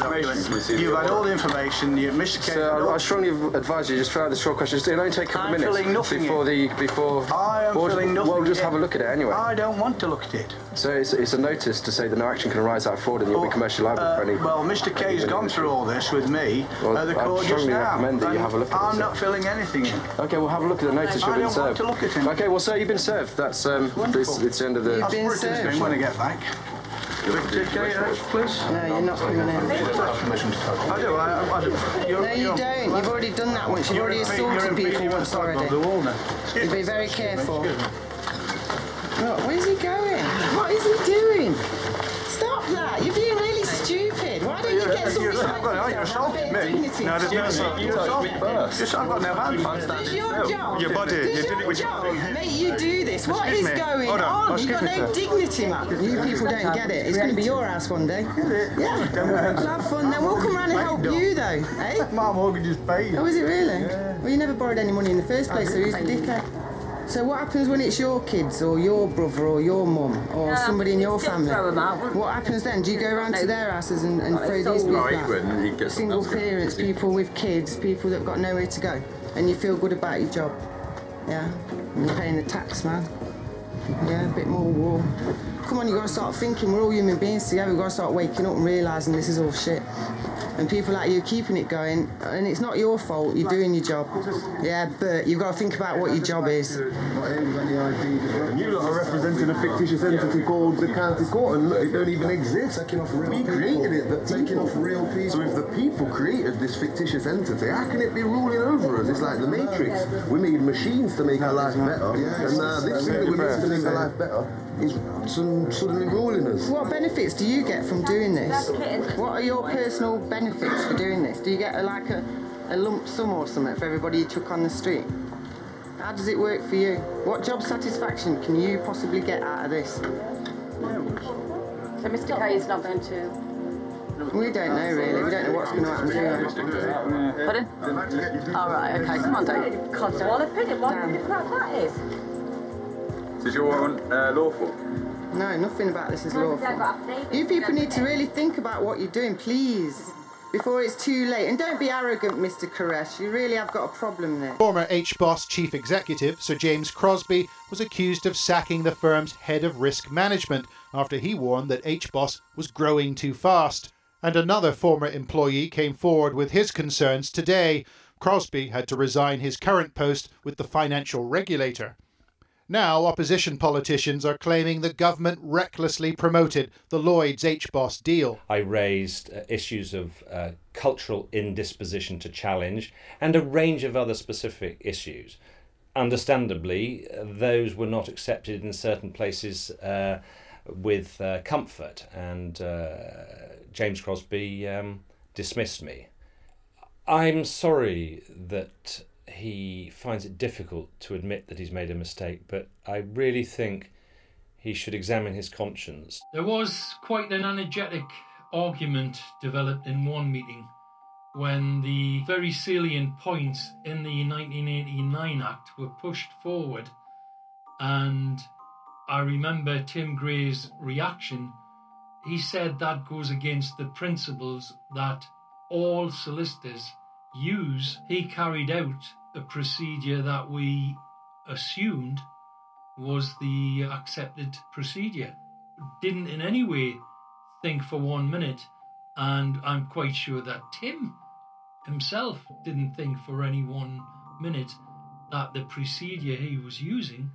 Really. You've had all the information. You've missed the case. So I strongly advise you just throw out the short questions. It only take a couple of minutes before the before. I am filling nothing. Well, just have a look at it anyway. I don't want to look at it. So it's, it's a notice to say that no action can arise out of fraud and you'll be commercially liable for any. Well, Mister K's gone through all this with me. Well, I strongly recommend that you have a look at it. I'm not filling anything in. Okay, we'll have a look at the notice you've been served. Okay, well, sir, you've been served. That's um, it's, it's the end of the. You've been served. When I get back. Please. No, you're not coming in. I do. I, I do. You're, no, you you're, don't. You've already done that once. You've already assaulted people once already. You be very careful. Look, where's he going? What is he doing? Stop that! You're being really stupid. Why don't you You're assaulting me. No, there's no assault. You assaulted me first. It's not your job. Your body. You did it with your job. Mate, you do this. What is going on? You've got no dignity, man. You people don't get it. It's going to be your ass one day. Yeah. We'll have fun then. We'll come round and help you, though. Eh? My mortgage is paid. Oh, is it really? Well, you never borrowed any money in the first place, so who's the dickhead? So what happens when it's your kids or your brother or your mum or no, somebody in your family? Throw them out. What happens then? Do you go around no. to their houses and, and no, throw these people out? No, single parents, people with kids, people that've got nowhere to go, and you feel good about your job, yeah? And you're paying the tax, man. Yeah, a bit more war. Come on, you got to start thinking. We're all human beings together. We've got to start waking up and realising this is all shit. And people like you keeping it going, and it's not your fault, you're doing your job. Yeah, but you've got to think about what your job is. You lot are representing a fictitious entity called the County Court, and look, it don't even exist. Taking off real we people. created it, but taking off real people. So if the people created this fictitious entity, how can it be ruling over us? It's like the Matrix. We made machines to make our life better, and uh, this thing that we're making to make our life better is suddenly ruling us. What benefits do you get from doing this? What are your personal benefits? benefits for doing this? Do you get a, like a, a lump sum or something for everybody you took on the street? How does it work for you? What job satisfaction can you possibly get out of this? So Mister K is not going to... We don't know really, we don't know what's going to happen to you. Pardon? Alright, okay, come on Dave. Constable opinion, why do you think that is? Is your one uh, lawful? No, nothing about this is lawful. You people need to really think about what you're doing, please. Before it's too late. And don't be arrogant, Mister Caress. You really have got a problem there. Former H B O S chief executive, Sir James Crosby, was accused of sacking the firm's head of risk management after he warned that H B O S was growing too fast. And another former employee came forward with his concerns today. Crosby had to resign his current post with the financial regulator. Now opposition politicians are claiming the government recklessly promoted the Lloyds H B O S deal. I raised uh, issues of uh, cultural indisposition to challenge and a range of other specific issues. Understandably, uh, those were not accepted in certain places uh, with uh, comfort, and uh, James Crosby um, dismissed me. I'm sorry that he finds it difficult to admit that he's made a mistake, but I really think he should examine his conscience. There was quite an energetic argument developed in one meeting when the very salient points in the nineteen eighty-nine Act were pushed forward, and I remember Tim Gray's reaction. He said that goes against the principles that all solicitors use. He carried out a procedure that we assumed was the accepted procedure. Didn't in any way think for one minute, and I'm quite sure that Tim himself didn't think for any one minute that the procedure he was using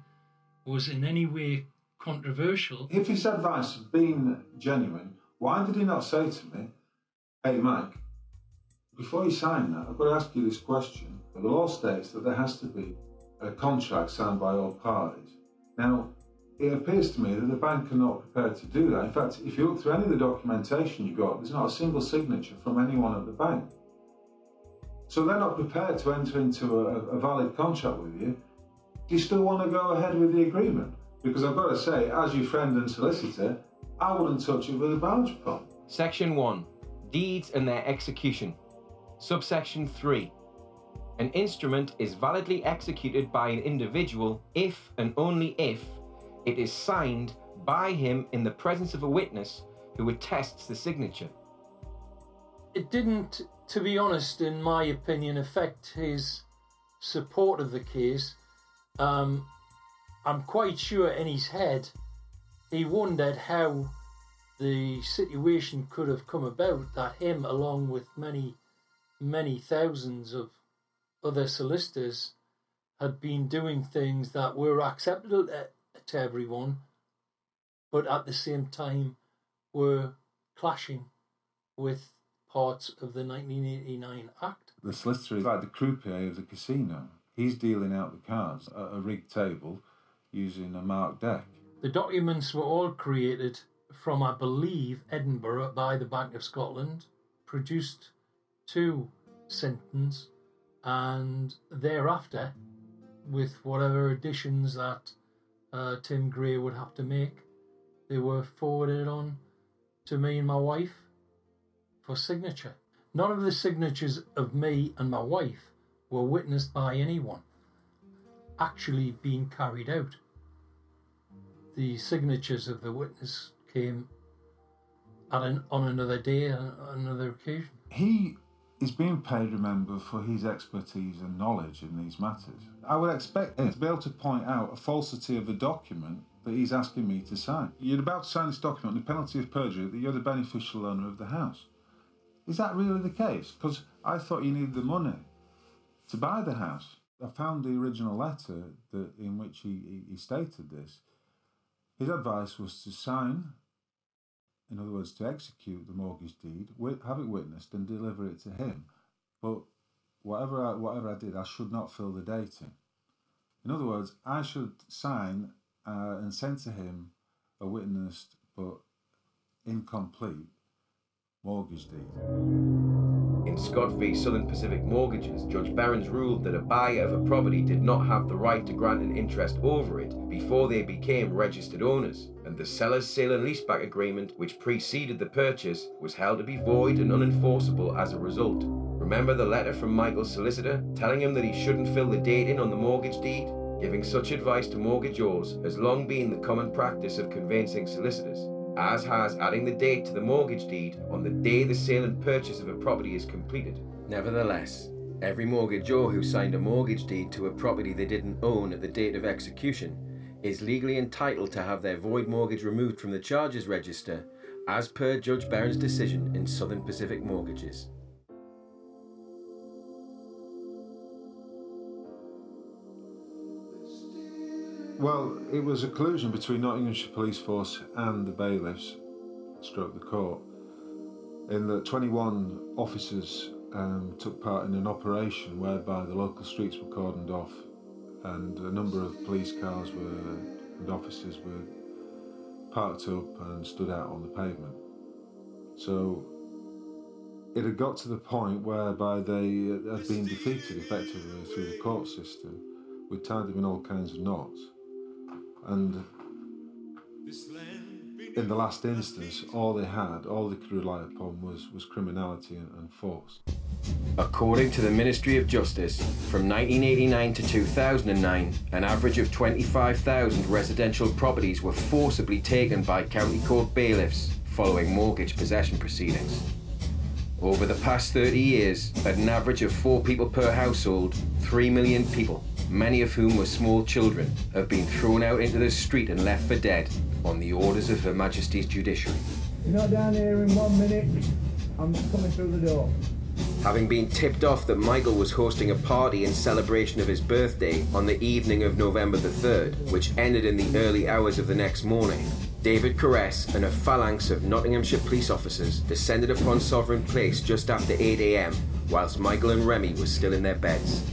was in any way controversial. If his advice had been genuine, why did he not say to me, "Hey Mike, before you sign that, I've got to ask you this question. The law states that there has to be a contract signed by all parties. Now, it appears to me that the bank are not prepared to do that. In fact, if you look through any of the documentation you got, there's not a single signature from anyone at the bank. So they're not prepared to enter into a, a valid contract with you. Do you still want to go ahead with the agreement? Because I've got to say, as your friend and solicitor, I wouldn't touch it with a bounce pump." Section one, deeds and their execution. Subsection three. An instrument is validly executed by an individual if and only if it is signed by him in the presence of a witness who attests the signature. It didn't, to be honest, in my opinion, affect his support of the case. Um, I'm quite sure in his head he wondered how the situation could have come about that him, along with many many thousands of other solicitors, had been doing things that were acceptable to everyone, but at the same time were clashing with parts of the nineteen eighty-nine Act. The solicitor is like the croupier of the casino. He's dealing out the cards at a rigged table using a marked deck. The documents were all created from, I believe, Edinburgh by the Bank of Scotland, produced two sentence, and thereafter, with whatever additions that uh, Tim Gray would have to make, they were forwarded on to me and my wife for signature. None of the signatures of me and my wife were witnessed by anyone actually being carried out. The signatures of the witness came at an, on another day, on another occasion. He is being paid, remember, for his expertise and knowledge in these matters. I would expect him to be able to point out a falsity of a document that he's asking me to sign. You're about to sign this document on the penalty of perjury that you're the beneficial owner of the house. Is that really the case? Because I thought you needed the money to buy the house. I found the original letter that in which he, he stated this. His advice was to sign, in other words, to execute the mortgage deed, have it witnessed and deliver it to him. But whatever I, whatever I did, I should not fill the date in. In other words, I should sign uh, and send to him a witnessed but incomplete mortgage deed. In Scott v Southern Pacific Mortgages, Judge Behrens ruled that a buyer of a property did not have the right to grant an interest over it before they became registered owners, and the seller's sale and leaseback agreement, which preceded the purchase, was held to be void and unenforceable as a result. Remember the letter from Michael's solicitor telling him that he shouldn't fill the date in on the mortgage deed? Giving such advice to mortgagors has long been the common practice of conveyancing solicitors, as has adding the date to the mortgage deed on the day the sale and purchase of a property is completed. Nevertheless, every mortgagor who signed a mortgage deed to a property they didn't own at the date of execution is legally entitled to have their void mortgage removed from the charges register, as per Judge Behrens' decision in Southern Pacific Mortgages. Well, it was a collusion between Nottinghamshire Police Force and the bailiffs, stroke the court, in that twenty-one officers um, took part in an operation whereby the local streets were cordoned off and a number of police cars were, and officers were parked up and stood out on the pavement. So it had got to the point whereby they had been defeated effectively through the court system. We tied them in all kinds of knots. And in the last instance, all they had, all they could rely upon was, was criminality and, and force. According to the Ministry of Justice, from nineteen eighty-nine to two thousand nine, an average of twenty-five thousand residential properties were forcibly taken by county court bailiffs following mortgage possession proceedings. Over the past thirty years, at an average of four people per household, three million people, many of whom were small children, have been thrown out into the street and left for dead on the orders of Her Majesty's judiciary. You're not down here in one minute, I'm coming through the door. Having been tipped off that Michael was hosting a party in celebration of his birthday on the evening of November the third, which ended in the early hours of the next morning, David Caress and a phalanx of Nottinghamshire police officers descended upon Sovereign Place just after eight A M, whilst Michael and Remy were still in their beds.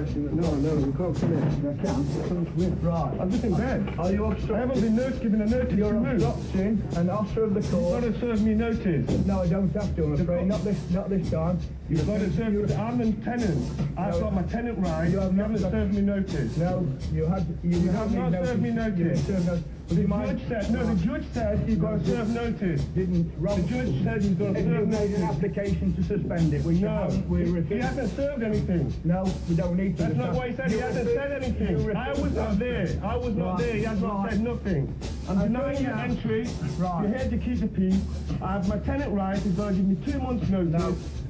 No, no, we can't come in. I can't. Right. I'm just in bed. Are you obstructing? I haven't been notice, given a notice. You're obstructing an officer of the court. You've got to serve me notice. No, I don't have to, I'm afraid. Not this, not this time. You've got to serve me. I'm a tenant. I've no, got my tenant right. You, have you haven't served me notice. No, you have. You, you have, have not notice. served me notice. You no, the judge said. No, the judge said you've got to serve notice. Didn't. Wrong. The judge said you've got to if serve notice. You made an application to suspend it. We no, we refused. He hasn't served anything. No, we don't need to. That's not what he said. He hasn't said anything. I was not there. I was not there. He has not said nothing. I'm denying your entry. Right. You're here to keep the peace. I have my tenant right. He's got to give me two months' notice.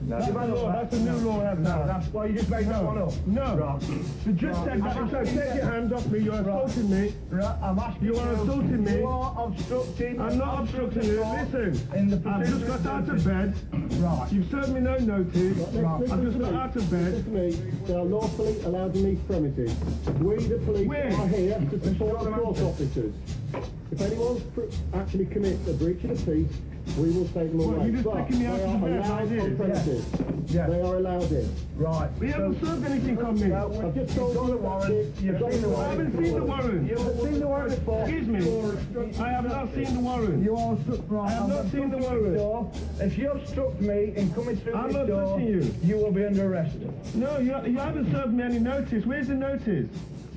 No, that's, that's, law, that's a new no, law, no, no, that's why you just made no, that one up. No, right. The judge right. said that. So take your hands off me, you're right. assaulting me. Right. I'm asking you. You are assaulting me. You are obstructing. I'm not obstructing you, listen. In the I've just got out of bed. Right. You've served me no notice. Right. I've just got out of bed. Listen to me, they are lawfully allowed in these premises. We, the police, Where? are here to support the court officers. If anyone actually commits a breach of the peace, We will take them away. Well, you just taking me out of the premises. Yeah. They are allowed in. Right. We so haven't served anything on me. I've just told you the warrant. You've seen the warrant. I haven't seen the warrant. You haven't seen the warrant. Excuse me. I have not seen the warrant. You are struck. Right. I have not seen the warrant. If you obstruct me in coming through the door, you. you will be under arrest. No, you, you haven't served me any notice. Where's the notice?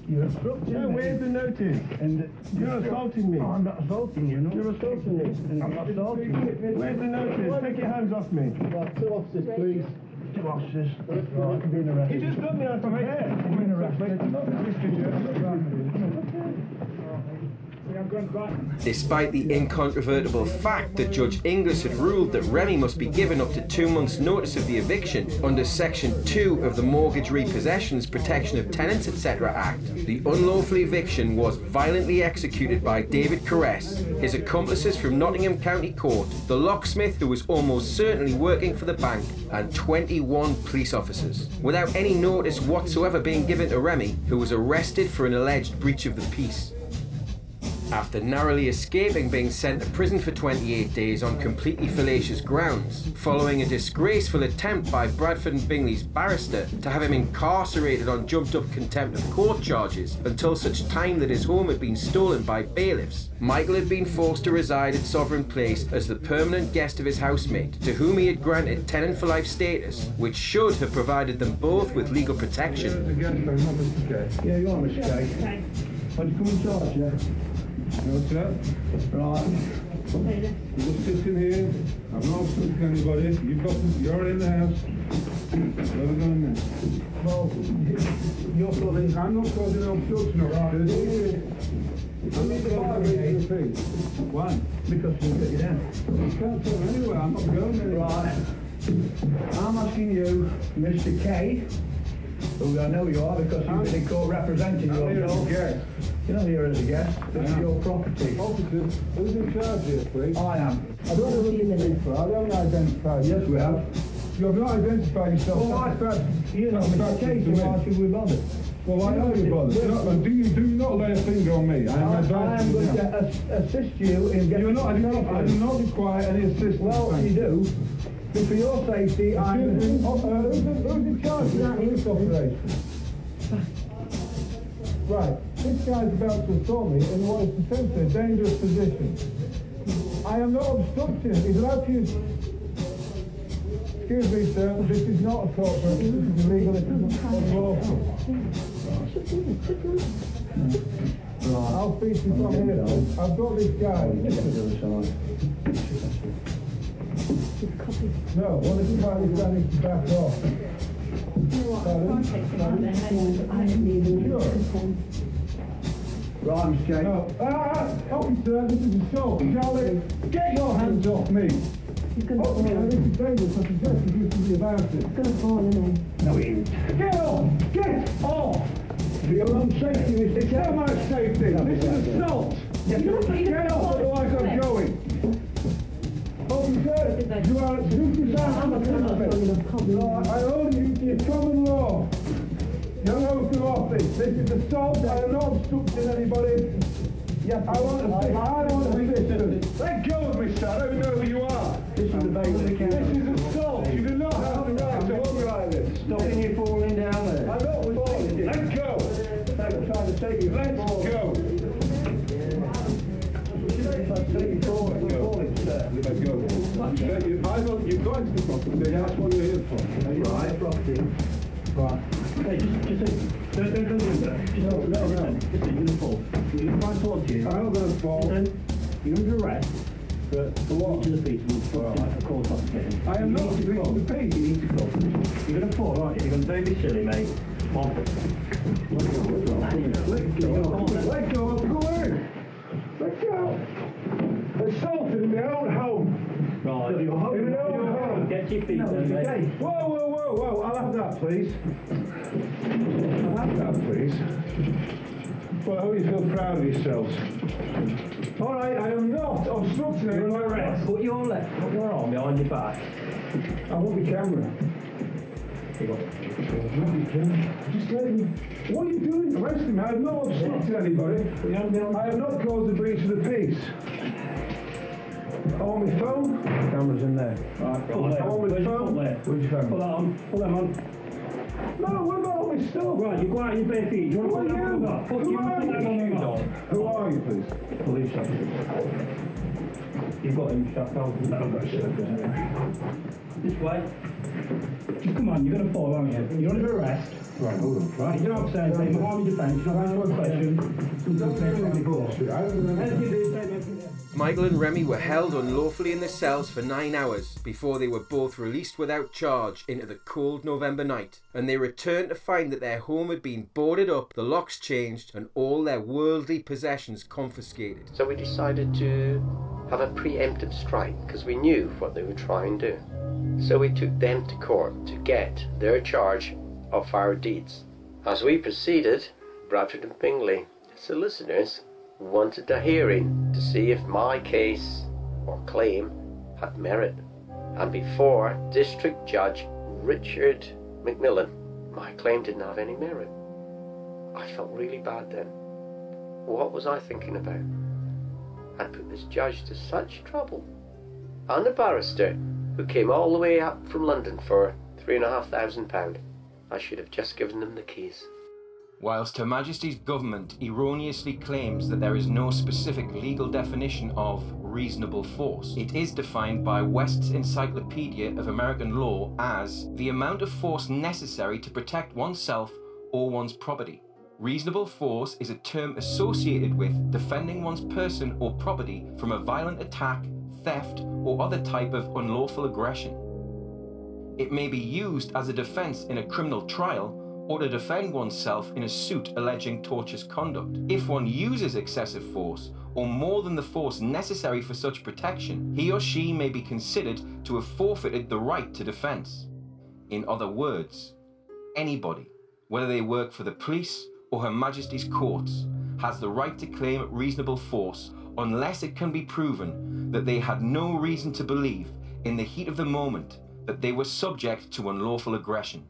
You're obstructing no, me. Where's the notice? And you're assaulting me. I'm not assaulting you, no. You're assaulting me. I'm not assaulting you. Where's the notice? Take your hands off me. Right, two officers, please. Two officers. Right. Being arrested. You just got me out of here. I'm being arrested. Despite the incontrovertible fact that Judge Inglis had ruled that Remy must be given up to two months' notice of the eviction under Section two of the Mortgage Repossessions, Protection of Tenants, et cetera Act, the unlawful eviction was violently executed by David Caress, his accomplices from Nottingham County Court, the locksmith who was almost certainly working for the bank, and twenty-one police officers, without any notice whatsoever being given to Remy, who was arrested for an alleged breach of the peace. After narrowly escaping being sent to prison for twenty-eight days on completely fallacious grounds, following a disgraceful attempt by Bradford and Bingley's barrister to have him incarcerated on jumped-up contempt of court charges until such time that his home had been stolen by bailiffs, Michael had been forced to reside at Sovereign Place as the permanent guest of his housemate, to whom he had granted tenant-for-life status, which should have provided them both with legal protection. Yeah, you are mistaken. Why did you come in charge, yeah? No, sir. Right. You're just sitting here. I'm not speaking to anybody. You've got to, you're in the house. Never going there. Well, you're flooding. I'm not flooding. I'm flooding. All right. I'm not going to the Why? Because you'll get you down. You can't go anywhere. I'm not going anywhere. Right. I'm asking you, Mister K, who I know you are because you've been in court representing I'm your court. You're not here as a guest. This is your property. Officer, who's in charge here, please? I am. I don't know who you mean for. I don't identify you. Yes, we have. You have not identified yourself. Well, I said, you know, it's our case. Why should we bother? Well, I know you bother. Do you do not lay a finger on me? I am advising you. I am going to assist you in getting... You're not... I do not require any assistance. Well, you do. But for your safety, I'm... Who's in charge of that police operation? Right. This guy's about to assault me in what is potentially a dangerous position. I am not obstructing. He's allowed to use... Excuse me, sir. This is not a court practice. This is illegal. This is unlawful. Right. I'll speak to you from here. I've got this guy. No, one of the parties planning to back off. You know what? Silence. I can't take them out of their I am leaving. Sure. Right, Mister Jake. No. Ah, officer, this is a show. Charlie, get your hands off me. He's going to fall in. This is dangerous. I suggest you do something about it. He's going to fall in. No, he isn't. Get off! Get off! For your own safety, Mister Jake. It's for my safety. This is assault. Yeah, you get off, otherwise I'm going. Officer, you are at duty time. I owe you to your common law. You're out of office. This is assault. I am not obstructing anybody. Yes, I want to say, I want to resistance. Let go of me, sir. I don't know who you are. This is, this is assault. You do not have the right to override this. Stopping you falling down there. I'm not falling. Let go. I'm trying to take you. Let's go. You've got into the property. That's what you're here for. Right. Property. Right. Hey, just, just, just, don't, don't, don't do that. Just, no, no, no. Just, you're going to fall. You're going to try and talk to you. I'm not going to fall. You're under arrest for walking to the peace and for a court application. I am not going to pay. You need to fall. You're going to fall, aren't you? You're going to be silly, mate. Come on. Let go. Let go. Go away. Let go. Assaulted in my own home. Right. In my own home. Get your feet down, mate. Whoa, whoa, whoa, whoa. I'll have that, please. I'll have that, please. Well, I hope you feel proud of yourselves. All right, I am not obstructing it. You're right. Put your left, put your arm behind your back. I want the camera. Here you go. Just let him. What are you doing? Arrest him. I have not obstructed anybody. I have not caused a breach of the peace. Call me phone. The camera's in there. Right, put that on. Where's your phone? Where's your phone? Put that on. Put them on. No, we're not always still. Right, you go out your bare feet. Do you want to put them on? Who, you are, you on? Who are you, please? Police officer. You've got him shut down. No, I've got shut down. This way. Just come on, you're going to fall, aren't you? You're under arrest. Right, hold on. Right, you know what I'm saying? Right. You're not having defence, you're not having a question. Don't say anything before. Michael and Remy were held unlawfully in their cells for nine hours before they were both released without charge into the cold November night, and they returned to find that their home had been boarded up, the locks changed, and all their worldly possessions confiscated. So we decided to have a preemptive strike because we knew what they would try and do. So we took them to court to get their charge of our deeds. As we proceeded, Bradford and Bingley solicitors wanted a hearing to see if my case or claim had merit, and before District Judge Richard McMillan, my claim didn't have any merit. I felt really bad then. What was I thinking about? I'd put this judge to such trouble, and a barrister who came all the way up from London for three and a half thousand pound. I should have just given them the keys. Whilst Her Majesty's government erroneously claims that there is no specific legal definition of reasonable force, it is defined by West's Encyclopedia of American Law as the amount of force necessary to protect oneself or one's property. Reasonable force is a term associated with defending one's person or property from a violent attack, theft, or other type of unlawful aggression. It may be used as a defence in a criminal trial or to defend oneself in a suit alleging tortious conduct. If one uses excessive force, or more than the force necessary for such protection, he or she may be considered to have forfeited the right to defence. In other words, anybody, whether they work for the police or Her Majesty's courts, has the right to claim reasonable force unless it can be proven that they had no reason to believe in the heat of the moment that they were subject to unlawful aggression.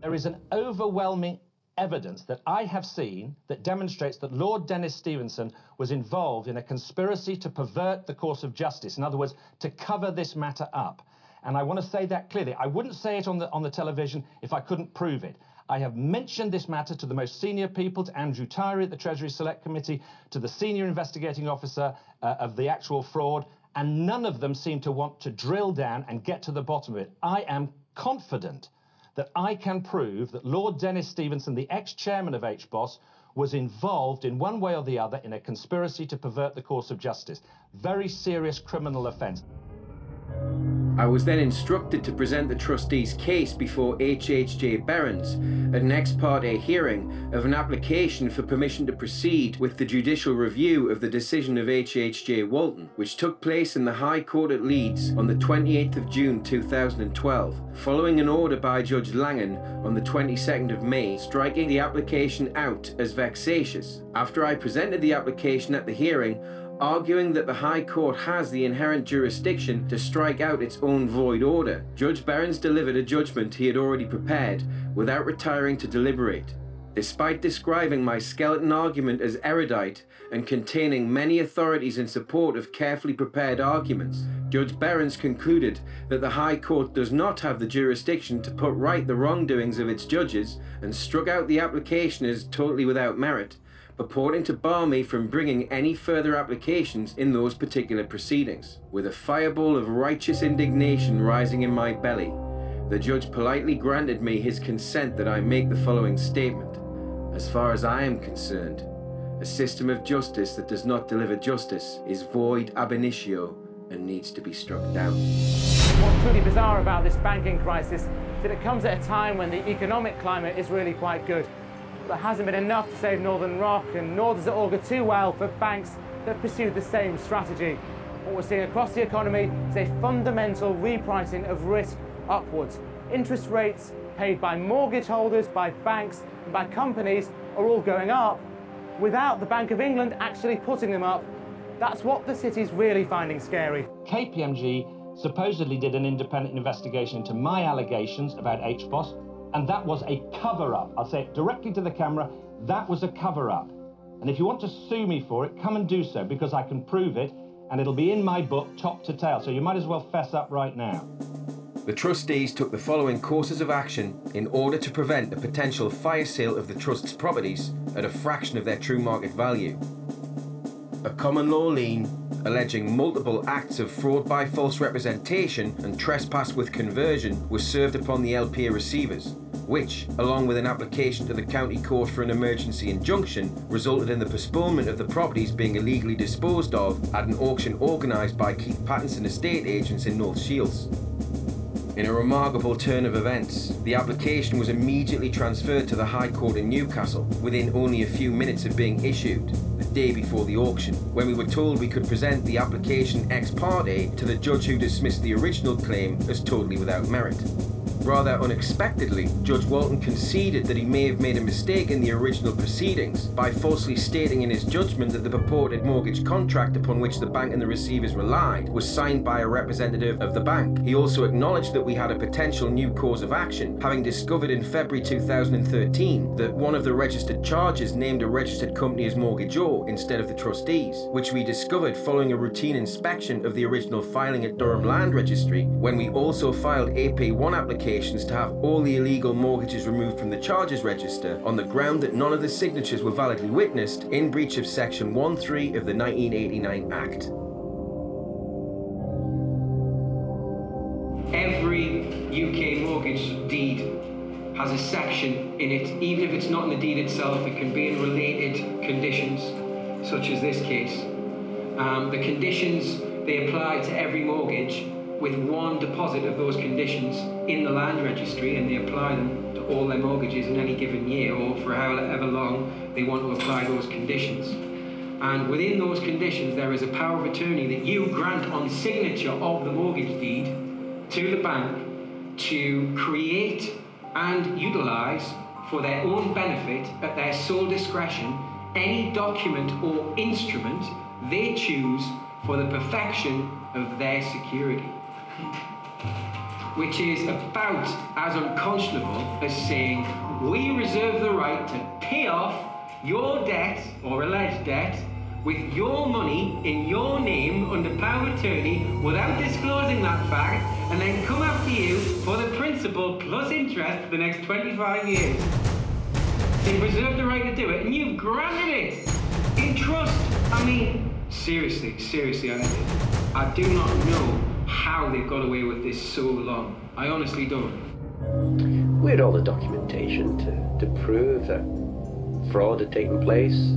There is an overwhelming evidence that I have seen that demonstrates that Lord Dennis Stevenson was involved in a conspiracy to pervert the course of justice, in other words, to cover this matter up. And I want to say that clearly. I wouldn't say it on the, on the television if I couldn't prove it. I have mentioned this matter to the most senior people, to Andrew Tyree at the Treasury Select Committee, to the senior investigating officer uh, of the actual fraud, and none of them seem to want to drill down and get to the bottom of it. I am confident that I can prove that Lord Dennis Stevenson, the ex-chairman of H B O S, was involved in one way or the other in a conspiracy to pervert the course of justice. Very serious criminal offence. I was then instructed to present the trustee's case before H H J Behrens at an ex parte hearing of an application for permission to proceed with the judicial review of the decision of H H J Walton, which took place in the High Court at Leeds on the twenty-eighth of June two thousand twelve, following an order by Judge Langan on the twenty-second of May, striking the application out as vexatious. After I presented the application at the hearing, arguing that the High Court has the inherent jurisdiction to strike out its own void order, Judge Behrens delivered a judgment he had already prepared without retiring to deliberate. Despite describing my skeleton argument as erudite and containing many authorities in support of carefully prepared arguments, Judge Behrens concluded that the High Court does not have the jurisdiction to put right the wrongdoings of its judges and struck out the application as totally without merit, purporting to bar me from bringing any further applications in those particular proceedings. With a fireball of righteous indignation rising in my belly, the judge politely granted me his consent that I make the following statement. As far as I am concerned, a system of justice that does not deliver justice is void ab initio and needs to be struck down. What's really bizarre about this banking crisis is that it comes at a time when the economic climate is really quite good. There hasn't been enough to save Northern Rock, and nor does it augur too well for banks that pursued the same strategy. What we're seeing across the economy is a fundamental repricing of risk upwards. Interest rates paid by mortgage holders, by banks, and by companies are all going up without the Bank of England actually putting them up. That's what the city's really finding scary. K P M G supposedly did an independent investigation into my allegations about H B O S. And that was a cover-up. I'll say it directly to the camera, that was a cover-up. And if you want to sue me for it, come and do so, because I can prove it, and it'll be in my book top to tail, so you might as well fess up right now. The trustees took the following courses of action in order to prevent the potential fire sale of the trust's properties at a fraction of their true market value. A common law lien alleging multiple acts of fraud by false representation and trespass with conversion was served upon the L P A receivers, which, along with an application to the County Court for an emergency injunction, resulted in the postponement of the properties being illegally disposed of at an auction organised by Keith Pattinson Estate Agents in North Shields. In a remarkable turn of events, the application was immediately transferred to the High Court in Newcastle within only a few minutes of being issued, the day before the auction, when we were told we could present the application ex parte to the judge who dismissed the original claim as totally without merit. Rather unexpectedly, Judge Walton conceded that he may have made a mistake in the original proceedings by falsely stating in his judgment that the purported mortgage contract upon which the bank and the receivers relied was signed by a representative of the bank. He also acknowledged that we had a potential new cause of action, having discovered in February two thousand thirteen that one of the registered charges named a registered company as mortgagor instead of the trustees, which we discovered following a routine inspection of the original filing at Durham Land Registry, when we also filed A P one applications to have all the illegal mortgages removed from the charges register on the ground that none of the signatures were validly witnessed in breach of Section one three of the nineteen eighty-nine Act. Every U K mortgage deed has a section in it, even if it's not in the deed itself, it can be in related conditions, such as this case. Um, the conditions, they apply to every mortgage, with one deposit of those conditions in the land registry, and they apply them to all their mortgages in any given year or for however long they want to apply those conditions. And within those conditions, there is a power of attorney that you grant on signature of the mortgage deed to the bank to create and utilise for their own benefit at their sole discretion any document or instrument they choose for the perfection of their security, which is about as unconscionable as saying, we reserve the right to pay off your debt or alleged debt with your money in your name under power of attorney without disclosing that fact, and then come after you for the principal plus interest for the next twenty-five years. They've reserved the right to do it, and you've granted it in trust. I mean, seriously, seriously, I I do not know how they got away with this so long. I honestly don't. We had all the documentation to, to prove that fraud had taken place.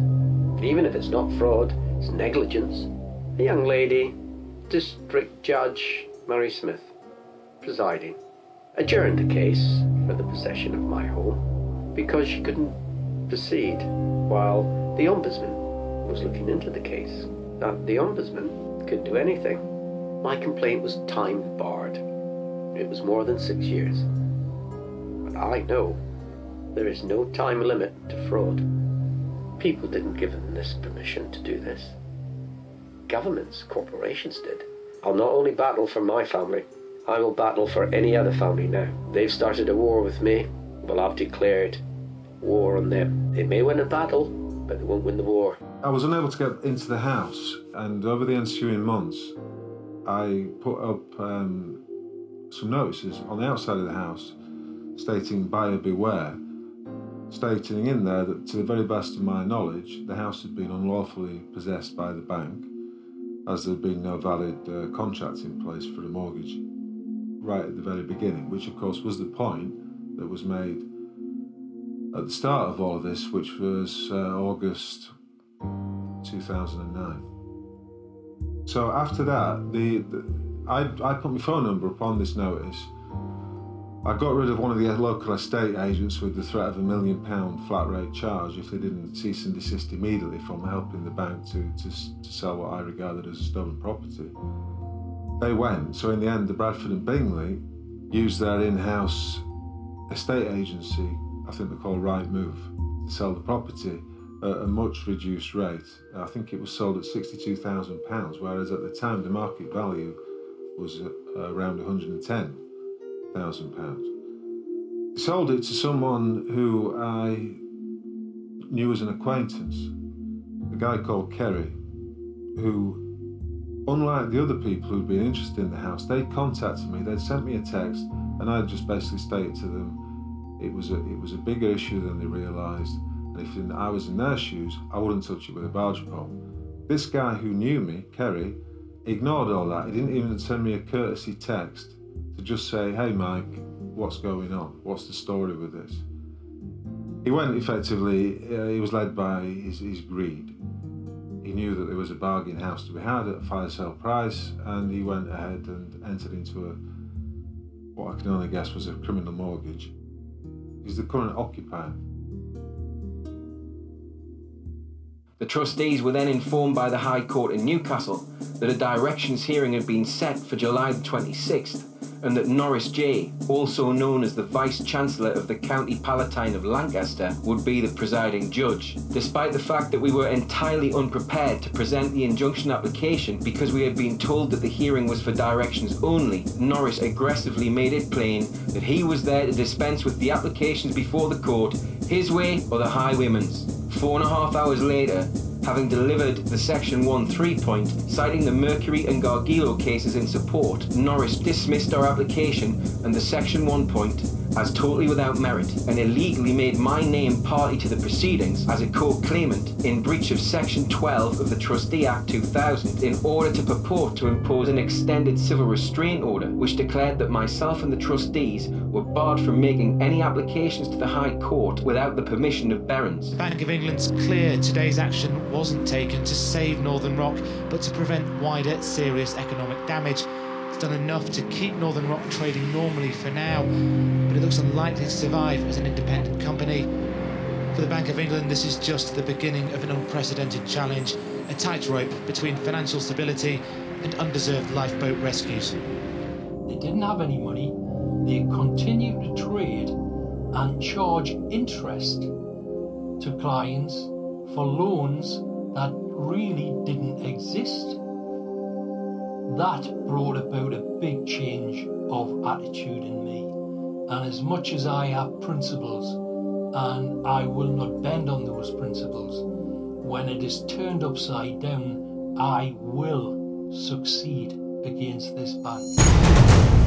Even if it's not fraud, it's negligence. A young lady, District Judge Murray Smith, presiding, adjourned the case for the possession of my home because she couldn't proceed while the Ombudsman was looking into the case. That the Ombudsman could do anything. My complaint was time barred. It was more than six years. But I know there is no time limit to fraud. People didn't give them this permission to do this. Governments, corporations did. I'll not only battle for my family, I will battle for any other family now. They've started a war with me, well, I've declared war on them. They may win a battle, but they won't win the war. I was unable to get into the house, and over the ensuing months, I put up um, some notices on the outside of the house stating buyer beware, stating in there that to the very best of my knowledge, the house had been unlawfully possessed by the bank as there had been no valid uh, contract in place for the mortgage right at the very beginning, which of course was the point that was made at the start of all of this, which was uh, August two thousand nine. So after that, the, the I, I put my phone number upon this notice. I got rid of one of the local estate agents with the threat of a million pound flat rate charge if they didn't cease and desist immediately from helping the bank to, to, to sell what I regarded as a stolen property. They went, so in the end, the Bradford and Bingley used their in-house estate agency, I think they call Rightmove, to sell the property at a much reduced rate. I think it was sold at sixty-two thousand pounds, whereas at the time the market value was around one hundred and ten thousand pounds. Sold it to someone who I knew as an acquaintance, a guy called Kerry, who Unlike the other people who'd been interested in the house, they contacted me, they'd sent me a text, and I'd just basically stated to them it was a, it was a bigger issue than they realised, and if in, I was in their shoes, I wouldn't touch it with a barge pole. This guy who knew me, Kerry, ignored all that. He didn't even send me a courtesy text to just say, hey Mike, what's going on? What's the story with this? He went effectively, uh, he was led by his, his greed. He knew that there was a bargain house to be had at a fire sale price, and he went ahead and entered into a, what I can only guess was a criminal mortgage. He's the current occupier. The trustees were then informed by the High Court in Newcastle that a directions hearing had been set for July the twenty-sixth and that Norris Jay, also known as the Vice-Chancellor of the County Palatine of Lancaster, would be the presiding judge, despite the fact that we were entirely unprepared to present the injunction application because we had been told that the hearing was for directions only. Norris aggressively made it plain that he was there to dispense with the applications before the court, his way or the highwayman's. Four and a half hours later, having delivered the Section one three point, citing the Mercury and Gargiulo cases in support, Norris dismissed our application and the Section one point as totally without merit and illegally made my name party to the proceedings as a co-claimant in breach of Section twelve of the Trustee Act two thousand in order to purport to impose an extended civil restraint order which declared that myself and the trustees were barred from making any applications to the High Court without the permission of Behrens. The Bank of England's clear today's action wasn't taken to save Northern Rock but to prevent wider serious economic damage. It's done enough to keep Northern Rock trading normally for now, but it looks unlikely to survive as an independent company. For the Bank of England, this is just the beginning of an unprecedented challenge, a tightrope between financial stability and undeserved lifeboat rescues. They didn't have any money, they continued to trade and charge interest to clients for loans that really didn't exist. That brought about a big change of attitude in me. And as much as I have principles, and I will not bend on those principles, when it is turned upside down, I will succeed against this bank.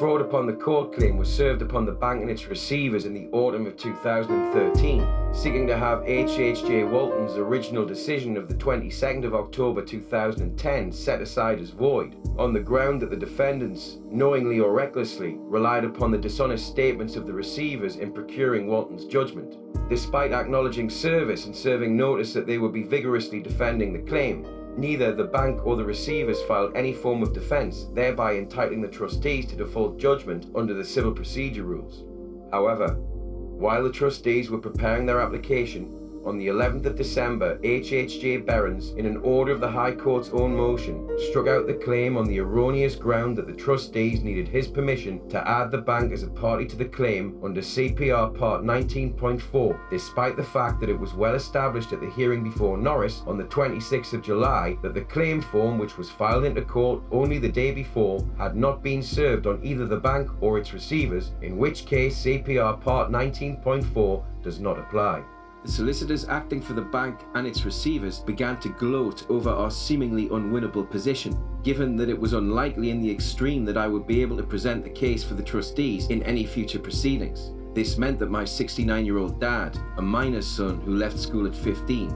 Fraud upon the court claim was served upon the bank and its receivers in the autumn of two thousand thirteen, seeking to have H H J Walton's original decision of the twenty-second of October two thousand ten set aside as void, on the ground that the defendants, knowingly or recklessly, relied upon the dishonest statements of the receivers in procuring Walton's judgment, despite acknowledging service and serving notice that they would be vigorously defending the claim. Neither the bank or the receivers filed any form of defence, thereby entitling the trustees to default judgment under the Civil Procedure Rules. However, while the trustees were preparing their application, on the eleventh of December, H H J Behrens, in an order of the High Court's own motion, struck out the claim on the erroneous ground that the trustees needed his permission to add the bank as a party to the claim under C P R Part nineteen point four, despite the fact that it was well established at the hearing before Norris on the twenty-sixth of July that the claim form, which was filed into court only the day before, had not been served on either the bank or its receivers, in which case C P R Part nineteen point four does not apply. The solicitors acting for the bank and its receivers began to gloat over our seemingly unwinnable position, given that it was unlikely in the extreme that I would be able to present the case for the trustees in any future proceedings. This meant that my sixty-nine-year-old dad, a miner's son who left school at fifteen,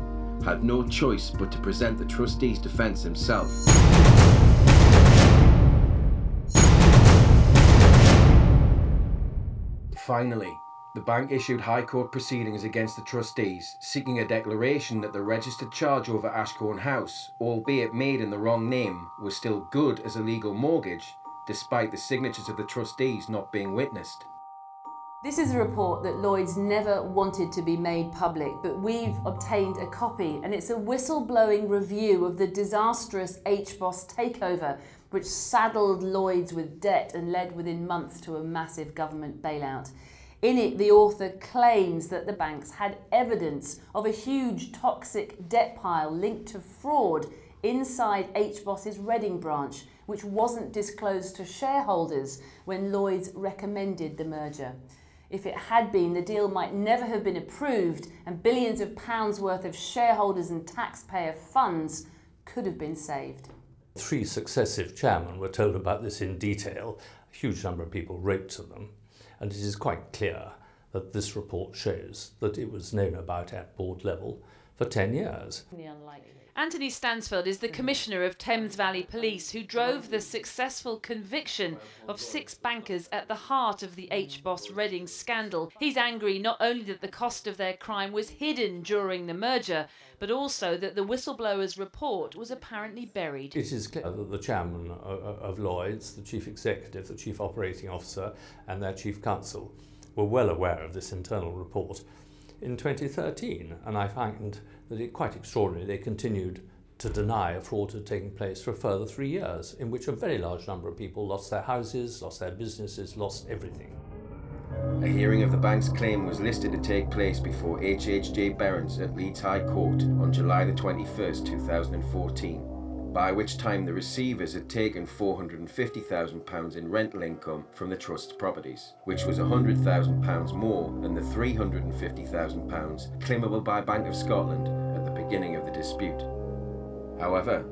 had no choice but to present the trustees' defence himself. Finally, the bank issued High Court proceedings against the trustees, seeking a declaration that the registered charge over Ashcorn House, albeit made in the wrong name, was still good as a legal mortgage, despite the signatures of the trustees not being witnessed. This is a report that Lloyds never wanted to be made public, but we've obtained a copy, and it's a whistle-blowing review of the disastrous H B O S takeover, which saddled Lloyds with debt and led within months to a massive government bailout. In it, the author claims that the banks had evidence of a huge toxic debt pile linked to fraud inside H B O S's Reading branch, which wasn't disclosed to shareholders when Lloyds recommended the merger. If it had been, the deal might never have been approved and billions of pounds worth of shareholders and taxpayer funds could have been saved. Three successive chairmen were told about this in detail. A huge number of people wrote to them, and it is quite clear that this report shows that it was known about at board level for ten years. Anthony Stansfield is the Commissioner of Thames Valley Police who drove the successful conviction of six bankers at the heart of the H B O S Reading scandal. He's angry not only that the cost of their crime was hidden during the merger, but also that the whistleblower's report was apparently buried. It is clear that the chairman of Lloyds, the chief executive, the chief operating officer and their chief counsel were well aware of this internal report in twenty thirteen, and I find that it quite extraordinary they continued to deny a fraud had taken place for a further three years, in which a very large number of people lost their houses, lost their businesses, lost everything. A hearing of the bank's claim was listed to take place before H H J Behrens at Leeds High Court on July the twenty-first, two thousand fourteen, by which time the receivers had taken four hundred and fifty thousand pounds in rental income from the Trust's properties, which was one hundred thousand pounds more than the three hundred and fifty thousand pounds claimable by Bank of Scotland at the beginning of the dispute. However,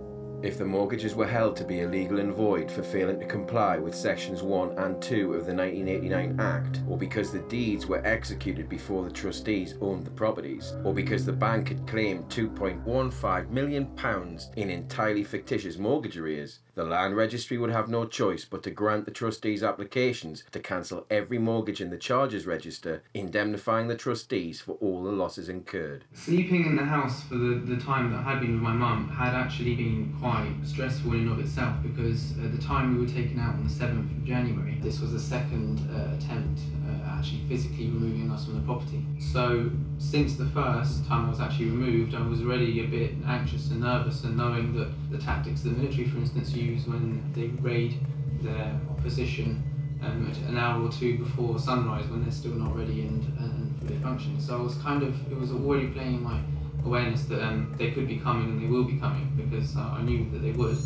if the mortgages were held to be illegal and void for failing to comply with sections one and two of the nineteen eighty-nine Act, or because the deeds were executed before the trustees owned the properties, or because the bank had claimed two point one five million pounds in entirely fictitious mortgage arrears, the Land Registry would have no choice but to grant the trustees' applications to cancel every mortgage in the charges register, indemnifying the trustees for all the losses incurred. Sleeping in the house for the, the time that I had been with my mum had actually been quite stressful in and of itself, because at the time we were taken out on the seventh of January, this was the second uh, attempt uh, at actually physically removing us from the property. So since the first time I was actually removed, I was already a bit anxious and nervous, and knowing that the tactics the military, for instance, used when they raid their opposition um, an hour or two before sunrise when they're still not ready and, and fully functioning. So I was kind of, it was already playing in my awareness that um, they could be coming and they will be coming, because uh, I knew that they would.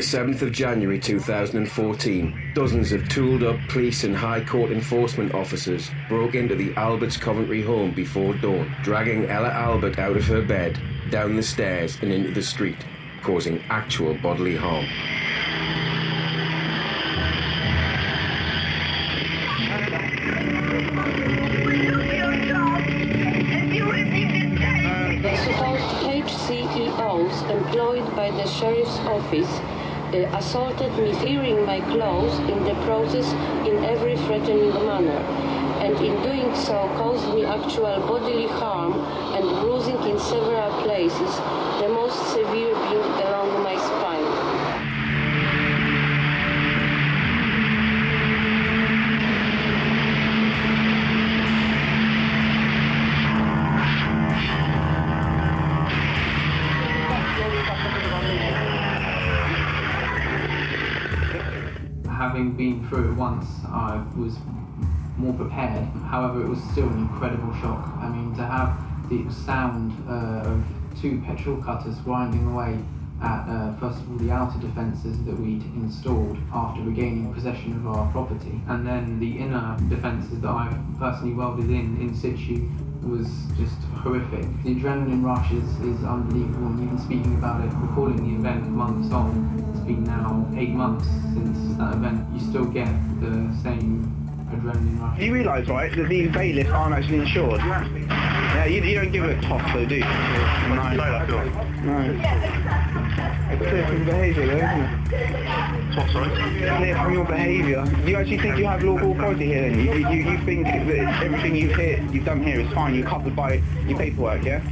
seventh of January two thousand fourteen, dozens of tooled-up police and High Court enforcement officers broke into the Alberts Coventry home before dawn, dragging Ella Albert out of her bed, down the stairs and into the street, causing actual bodily harm. The supposed H C E Os employed by the Sheriff's Office Uh, assaulted me, tearing my clothes in the process in every threatening manner, and in doing so caused me actual bodily harm and bruising in several places, the most severe being along my spine. Having been through it once, I was more prepared. However, it was still an incredible shock. I mean, to have the sound uh, of two petrol cutters grinding away at, uh, first of all, the outer defences that we'd installed after regaining possession of our property, and then the inner defences that I personally welded in, in situ, was just horrific. The adrenaline rush is, is unbelievable, and even speaking about it, recalling the event months on, it's been now eight months since that event, you still get the same adrenaline rush. You realise, right, that the bailiffs aren't actually insured? Yeah, you, you don't give a toss though, do you? No, no. clear from behaviour though, isn't it? What, sorry? It's clear from your behaviour. You actually think you have lawful authority here, then? You, you, you think that everything you've, here, you've done here is fine, you're covered by your paperwork, yeah?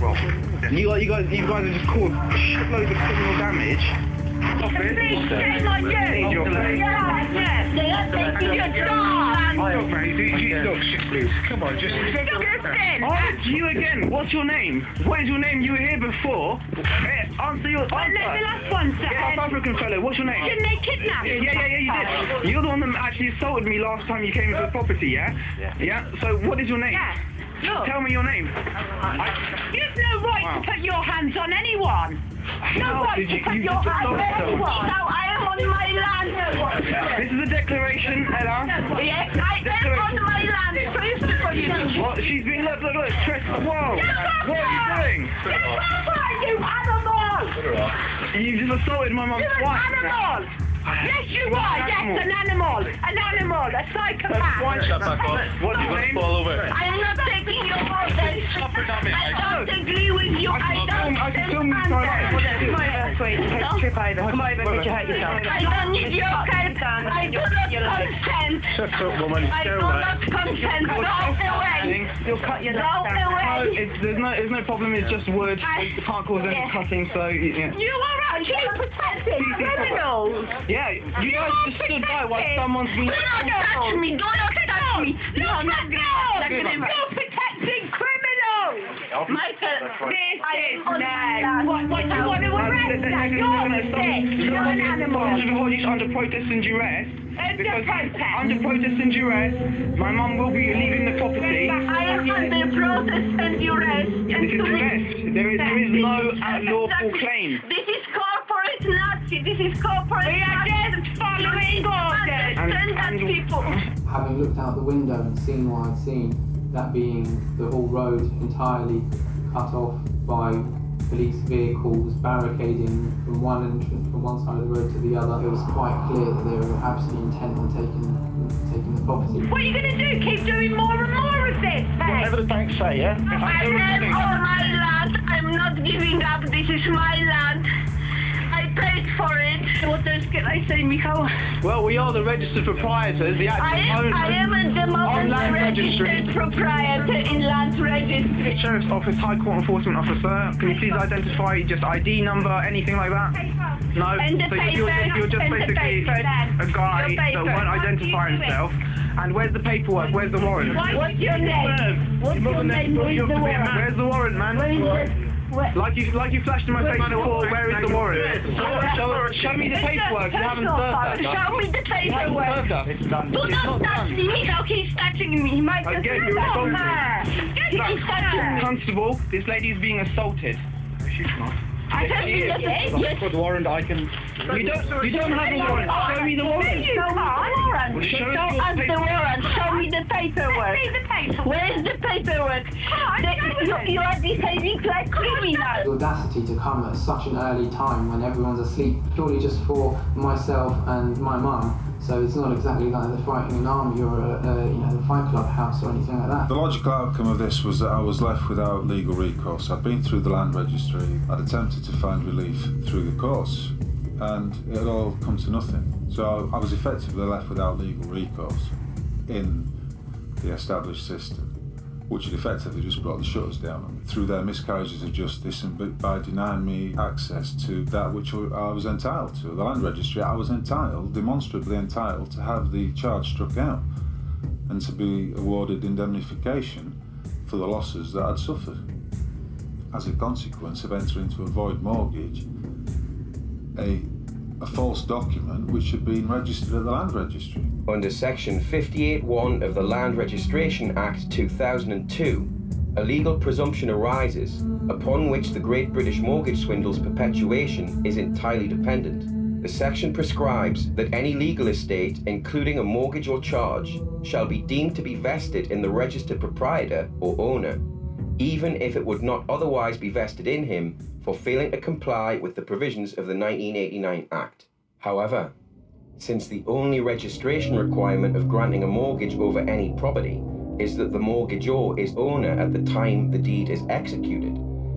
Well, yeah. You, you, guys, you guys have just caused shitloads of criminal damage. Stop it. Shame on you. Need your place. Yeah, yeah. Take your job. Look, mate, you, you, look, please. Come on, just... Disgusting. Oh, you again. What's your name? What is your name? You were here before. Hey, answer your... Answer. Well, let the last one, sir. Yeah, South African fellow. What's your name? Didn't they kidnap you? Yeah, yeah, yeah, you did. You're the one that actually assaulted me last time you came into the property, yeah? Yeah. Yeah? So, what is your name? Yeah. Look. Tell me your name. I... You've no right wow. to put your hands on anyone. No right to put your hands on anyone. No, I am on my land. This is a declaration, Ella. Yes, I am on my land. It's proof for you. What? She's been left like a trespass. Whoa. What are you doing? Get off her, you animal. You just assaulted my mum's wife. You're an animal. Yes, you are. An yes, an animal. An animal. A psychopath. Why shut back off? What do you mean? I am not taking your vote. I don't agree with you. I don't understand that. It's my first way to take a trip either. Come over and you hurt yourself. I don't need your consent. I do not consent. Shut up, woman. I do not consent. Go away. You'll cut your neck down. There's no problem. It's just words. You can't cause any cutting, so... You are actually protecting criminals. Yeah, you guys just stood by while someone's been... Do not touch me! Do not touch me! No, I'm not going to... You're protecting criminals! Michael, this is mad! What do you want to arrest that? You're sick! You're an animal! Under protest and duress. Under protest. Under protest and duress. My mum will be leaving the property. I am under protest and duress. This is duress. There is no lawful claim. This is corporate Nazi. This is corporate Nazi. Having looked out the window and seen what I'd seen, that being the whole road entirely cut off by police vehicles barricading from one entrance from one side of the road to the other, it was quite clear that they were absolutely intent on taking taking the property. What are you going to do? Keep doing more and more of this? Mate? Whatever the banks say, yeah. I am on my land. I'm not giving up. This is my land. Paid for it. What else can I say, Michael? Well, we are the registered proprietors, the actual I am, owners. I am at the moment the registered registry. proprietor in Land Registry. Sheriff's Office, High Court Enforcement Officer. Can you please identify just I D number, anything like that? No. And the so paper. You're, you're just and basically the paper, a guy that won't identify himself. And where's the paperwork? Where's the warrant? What's your name? What's your name? Where's the warrant? Where's the warrant, man? Where's Where? Like you, like you flashed in my face before. Where is the warrant? Show, show me the paperwork. You haven't served that. Show me the paperwork. Do not touch me. How he's touching me? My God! He's touching me. Constable, this lady is being assaulted. She's not. I don't need the paperwork. For the warrant, I can. You don't. You don't have a warrant. Show me the warrant. Show us the warrant. Show me the paperwork. Where is the paperwork? You, you are behaving like a criminal. The audacity to come at such an early time when everyone's asleep, purely just for myself and my mum. So it's not exactly like the Frightening Army or a, a, you know, the Fight Club house or anything like that. The logical outcome of this was that I was left without legal recourse. I'd been through the Land Registry. I'd attempted to find relief through the courts, and it had all come to nothing. So I was effectively left without legal recourse in the established system, which had effectively just brought the shutters down on me through their miscarriages of justice and by denying me access to that which I was entitled to. The Land Registry, I was entitled, demonstrably entitled, to have the charge struck out and to be awarded indemnification for the losses that I'd suffered as a consequence of entering into a void mortgage, a, a false document which had been registered at the Land Registry. Under Section fifty-eight one of the Land Registration Act two thousand two, a legal presumption arises upon which the Great British Mortgage Swindle's perpetuation is entirely dependent. The section prescribes that any legal estate, including a mortgage or charge, shall be deemed to be vested in the registered proprietor or owner, even if it would not otherwise be vested in him for failing to comply with the provisions of the nineteen eighty-nine Act. However, since the only registration requirement of granting a mortgage over any property is that the mortgagor is owner at the time the deed is executed,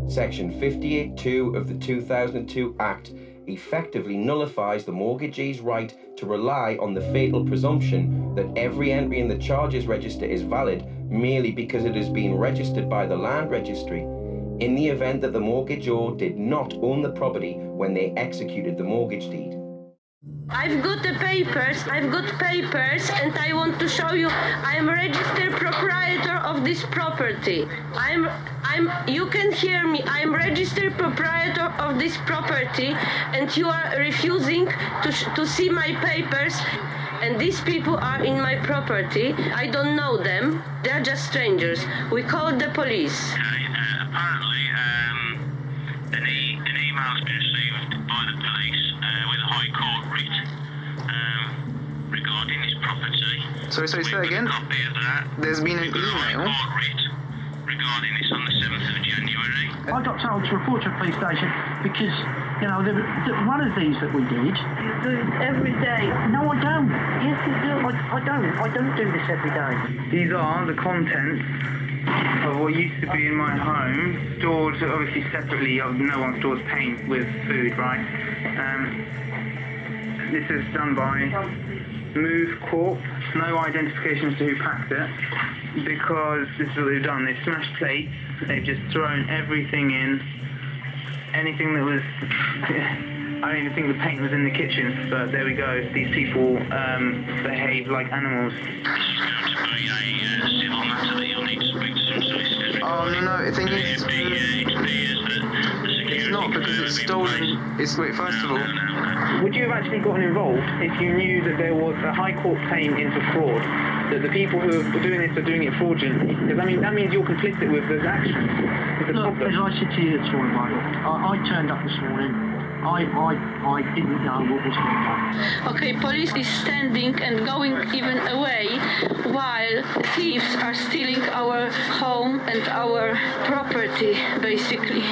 Section fifty-eight point two of the two thousand two Act effectively nullifies the mortgagee's right to rely on the fatal presumption that every entry in the charges register is valid merely because it has been registered by the Land Registry, in the event that the mortgagor did not own the property when they executed the mortgage deed. I've got the papers, I've got papers, and I want to show you I'm registered proprietor of this property. I'm, I'm, you can hear me, I'm registered proprietor of this property, and you are refusing to, sh to see my papers, and these people are in my property. I don't know them, they're just strangers. We called the police. Uh, apparently, um, an, e an email's been received by the police uh, with a High Court writ um, regarding his property. So, so say again? Copy of that. There's been an email? High Court writ regarding this on the seventh of January. I got told to report to a police station because, you know, the, the, one of these that we did... You do it every day. No, I don't. Yes, you do. I, I don't. I don't do this every day. These are the contents of what used to be in my home, stored obviously separately. No one stores paint with food, right? Um, this is done by Move Corp. No identification as to who packed it, because this is what they've done. They've smashed plates, they've just thrown everything in, anything that was... I don't even think the paint was in the kitchen, but there we go. These people um, behave like animals. Oh, no, no, I think it's... It's not, because it's stolen. It's, wait, first of all... Would you have actually gotten involved if you knew that there was a High Court claim into fraud? That the people who are doing this are doing it fraudulently? Because, I mean, that means you're complicit with those actions. Look, as I said to you this morning, Michael, I, I turned up this morning. I, I, I didn't know what was going on. Okay, police is standing and going even away while thieves are stealing our home and our property, basically.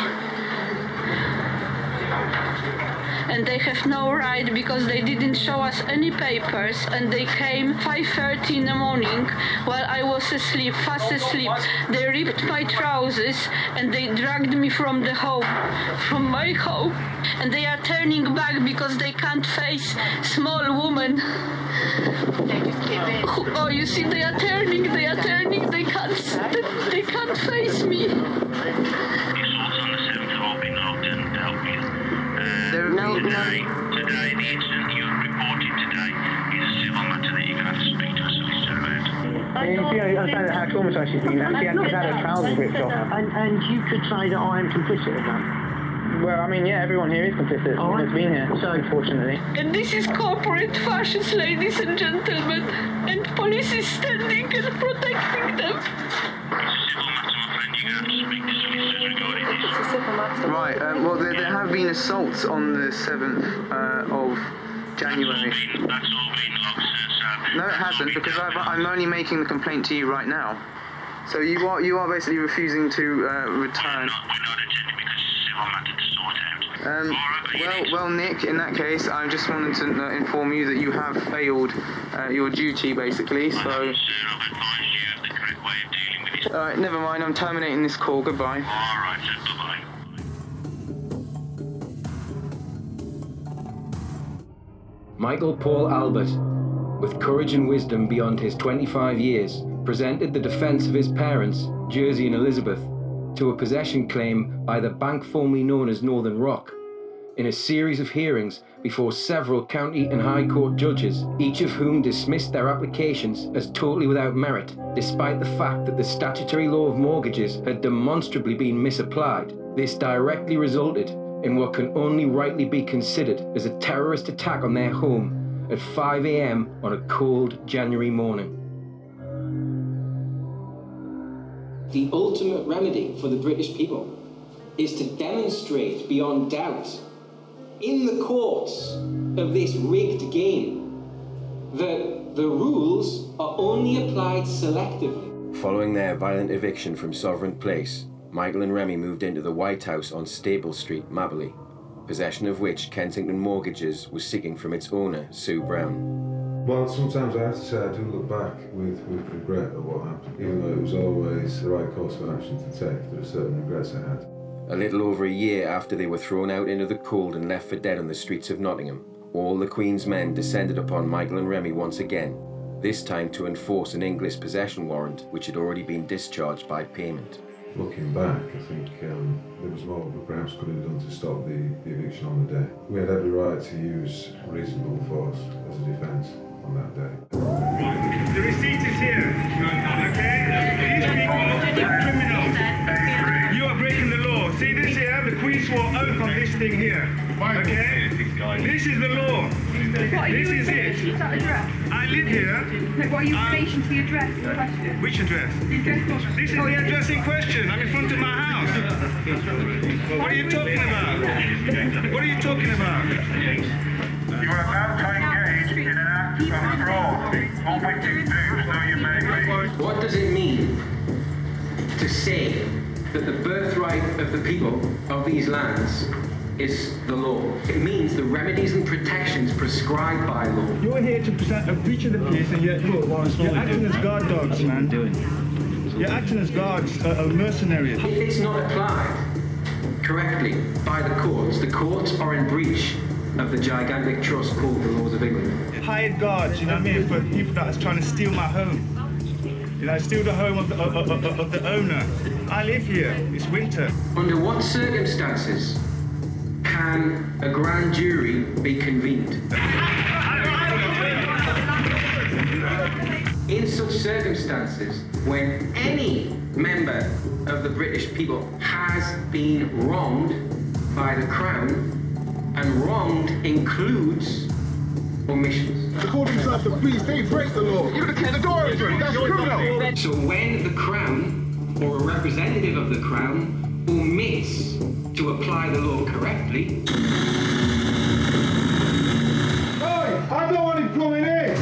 And they have no right because they didn't show us any papers, and they came five thirty in the morning while I was asleep, fast asleep. They ripped my trousers and they dragged me from the home, from my home. And they are turning back because they can't face small woman. Oh, you see, they are turning, they are turning, they can't, they can't face me. There no, today, no. Today, the incident you reported today is a civil matter that you're going to have to speak to a solicitor about. I don't know how traumatised she's been. She hasn't had her trousers ripped off. And, and you could say that I am complicit in that. Well, I mean, yeah, everyone here is complicit. Oh, it's been here, so unfortunately. And this is corporate fascists, ladies and gentlemen, and police is standing and protecting them. Right, um, well, there, there have been assaults on the seventh uh, of January. No, it hasn't, because I've, I'm only making the complaint to you right now. So you are you are basically refusing to uh, return. Um, well, well, Nick, in that case, I just wanted to uh, inform you that you have failed uh, your duty, basically. So. All right, never mind. I'm terminating this call. Goodbye. All right, goodbye. Michael Paul Albert, with courage and wisdom beyond his twenty-five years, presented the defence of his parents, Jersey and Elizabeth, to a possession claim by the bank formerly known as Northern Rock, in a series of hearings before several county and high court judges, each of whom dismissed their applications as totally without merit, despite the fact that the statutory law of mortgages had demonstrably been misapplied. This directly resulted in what can only rightly be considered as a terrorist attack on their home at five A M on a cold January morning. The ultimate remedy for the British people is to demonstrate beyond doubt in the courts of this rigged game that the rules are only applied selectively. Following their violent eviction from Sovereign Place, Michael and Remy moved into the White House on Staple Street, Mabley, possession of which Kensington Mortgages was seeking from its owner, Sue Brown. Well, sometimes I have to say I do look back with, with regret at what happened, even though it was always the right course of action to take. There are certain regrets I had. A little over a year after they were thrown out into the cold and left for dead on the streets of Nottingham, all the Queen's men descended upon Michael and Remy once again, this time to enforce an Inglis possession warrant which had already been discharged by payment. Looking back, I think um, there was more we perhaps could have done to stop the, the eviction on the day. We had every right to use reasonable force as a defence on that day. Right, the receipt is here. Okay? These people are criminals. You are breaking the law. See this here? The Queen swore oath on this thing here. Okay? This is the law. This is it. I live here. What are you um, relation to the address in question? Which address? The address this is the address in question. I'm in front of my house. What are you talking about? What are you talking about? You are about to engage in an act of fraud, on which you do, so you may be. What does it mean to say that the birthright of the people of these lands is the law? It means the remedies and protections prescribed by law. You're here to present a breach of the peace, and yet look, you're acting as guard dogs, man. You're acting as guards, uh, mercenaries. If it's not applied correctly by the courts, the courts are in breach of the gigantic trust called the laws of England. Hired guards, you know what I mean, for people that are trying to steal my home. You know, steal the home of the, of, of, of the owner. I live here. It's winter. Under what circumstances can a grand jury be convened? In such circumstances, when any member of the British people has been wronged by the Crown, and wronged includes omissions. According to the police, they break the law. You declare the door open. That's criminal. So when the Crown, or a representative of the Crown, omits to apply the law correctly. Hey, I don't want it coming in!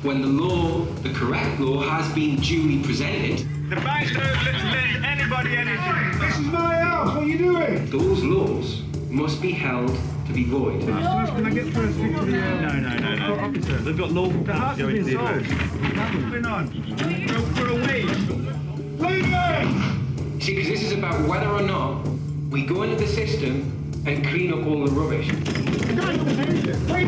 When the law, the correct law, has been duly presented. The banks don't let anybody in it. This is my house, what are you doing? Those laws must be held to be void. No, can I get through a speak to the... No, no, no, no. Oh, they've got lawful... The house has been sold. What's going on? We're away. Leave me! See, because this is about whether or not we go into the system and clean up all the rubbish. Well,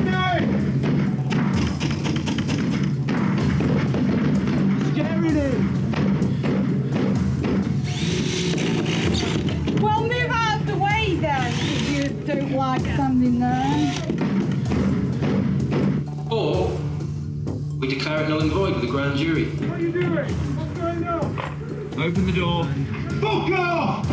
move out of the way then, if you don't like something there. Or we declare it null and void with the grand jury. What are you doing? What's going on? Open the door. Fuck off!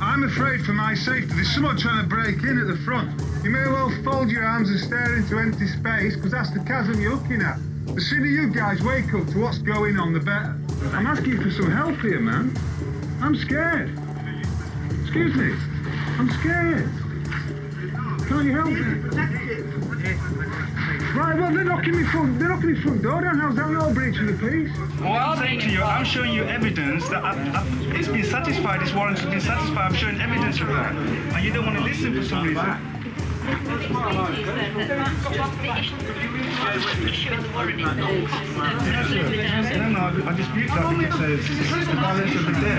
I'm afraid for my safety, there's someone trying to break in at the front. You may well fold your arms and stare into empty space, because that's the chasm you're looking at. The sooner you guys wake up to what's going on, the better. I'm asking for some help here, man. I'm scared. Excuse me. I'm scared. Can't you help me? Right, well, they're knocking me front, they're knocking me front door down. How's that not a breach of the peace? Well, I'm saying to you, I'm showing you evidence that I've, I've, it's been satisfied, this warrant has been satisfied. I'm showing evidence of that. And you don't want to listen for some reason. No, no, I dispute that because it's the balance of the debt, right?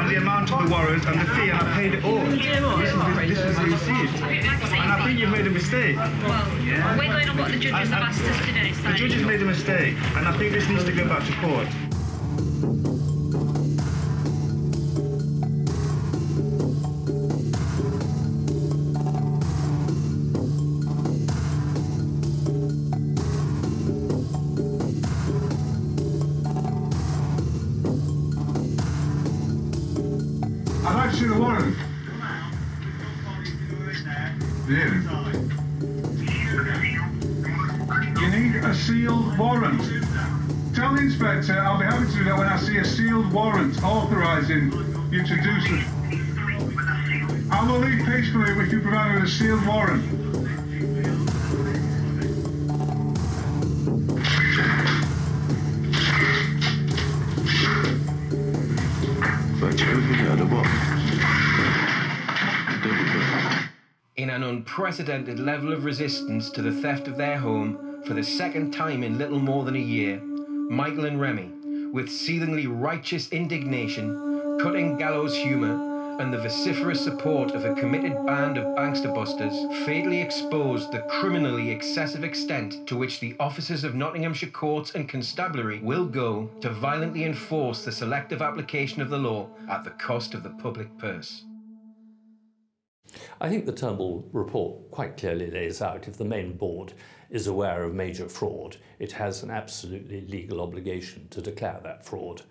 And the amount of the warrant and the fee, and I paid it all. This is the receipt. And I think you've made a mistake. Well, yeah. We're going on what the judges have asked us to do. The judges made a mistake, and I think this needs to go back to court. You to do so. I will leave peacefully if you provide me with a sealed warrant. In an unprecedented level of resistance to the theft of their home for the second time in little more than a year, Michael and Remy, with seemingly righteous indignation, cutting gallows humour, and the vociferous support of a committed band of bankster busters, fatally exposed the criminally excessive extent to which the officers of Nottinghamshire courts and constabulary will go to violently enforce the selective application of the law at the cost of the public purse. I think the Turnbull report quite clearly lays out if the main board is aware of major fraud, it has an absolutely legal obligation to declare that fraud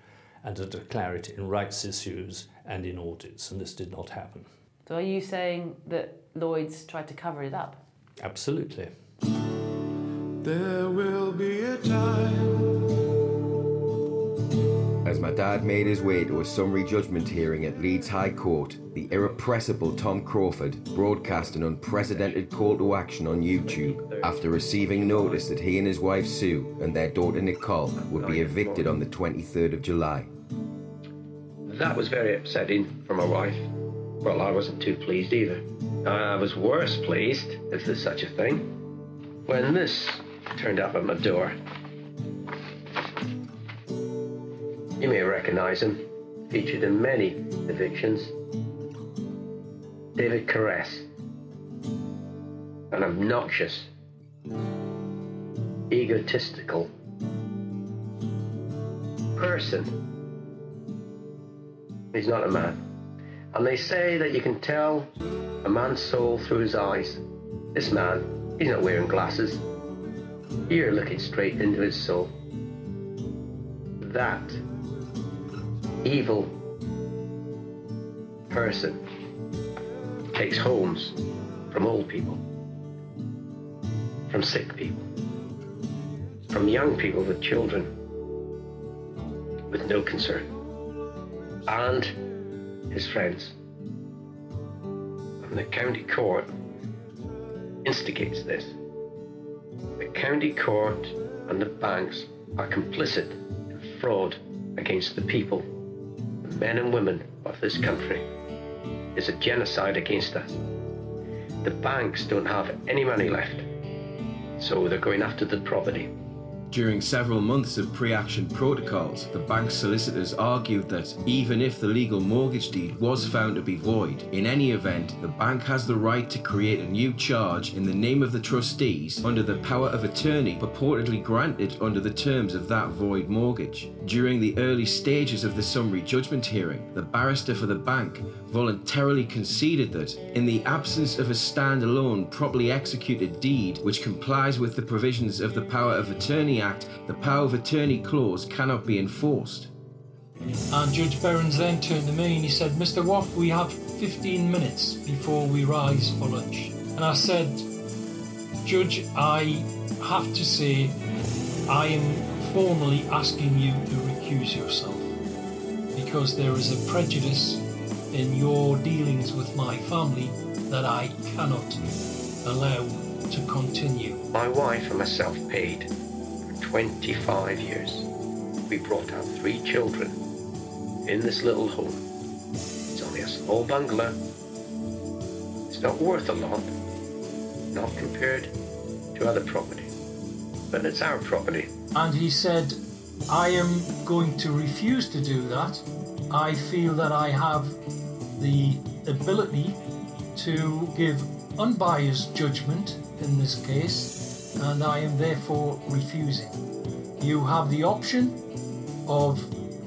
and to declare it in rights issues and in audits, and this did not happen. So are you saying that Lloyds tried to cover it up? Absolutely. There will be a time. As my dad made his way to a summary judgment hearing at Leeds High Court, the irrepressible Tom Crawford broadcast an unprecedented call to action on YouTube after receiving notice that he and his wife Sue and their daughter Nicole would be evicted on the twenty-third of July. That was very upsetting for my wife. Well, I wasn't too pleased either. I was worse pleased, if there's such a thing, when this turned up at my door. You may recognise him, featured in many evictions. David Caress, an obnoxious, egotistical person. He's not a man. And they say that you can tell a man's soul through his eyes. This man, he's not wearing glasses. You're looking straight into his soul. That evil person takes homes from old people, from sick people, from young people with children, with no concern, and his friends. And the county court instigates this. The county court and the banks are complicit in fraud against the people, the men and women of this country. It's a genocide against us. The banks don't have any money left, so they're going after the property. During several months of pre-action protocols, the bank's solicitors argued that even if the legal mortgage deed was found to be void, in any event, the bank has the right to create a new charge in the name of the trustees under the power of attorney purportedly granted under the terms of that void mortgage. During the early stages of the summary judgment hearing, the barrister for the bank voluntarily conceded that, in the absence of a standalone properly executed deed which complies with the provisions of the Power of Attorney Act, the Power of Attorney clause cannot be enforced. And Judge Behrens then turned to me and he said, "Mister Watt, we have fifteen minutes before we rise for lunch." And I said, "Judge, I have to say, I am formally asking you to recuse yourself because there is a prejudice in your dealings with my family that I cannot allow to continue." My wife and myself paid for twenty-five years. We brought up three children in this little home. It's only a small bungalow. It's not worth a lot, not compared to other property, but it's our property. And he said, "I am going to refuse to do that. I feel that I have the ability to give unbiased judgment in this case, and I am therefore refusing. You have the option of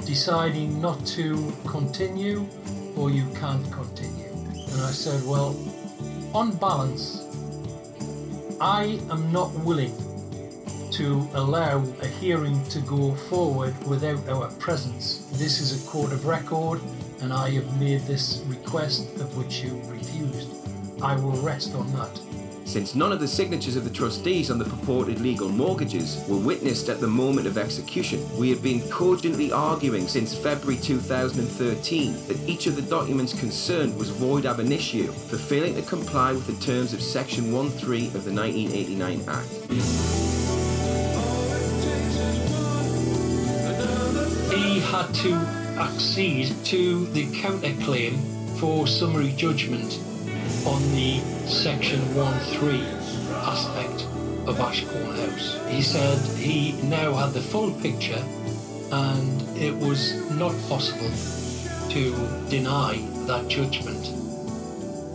deciding not to continue, or you can't continue." And I said, "Well, on balance, I am not willing to allow a hearing to go forward without our presence. This is a court of record, and I have made this request of which you refused. I will rest on that." Since none of the signatures of the trustees on the purported legal mortgages were witnessed at the moment of execution, we had been cogently arguing since February two thousand thirteen that each of the documents concerned was void ab initio for failing to comply with the terms of Section one point three of the nineteen eighty-nine Act. Had to accede to the counterclaim for summary judgment. on the Section one three aspect of Ashcorn House. He said he now had the full picture and it was not possible to deny that judgment.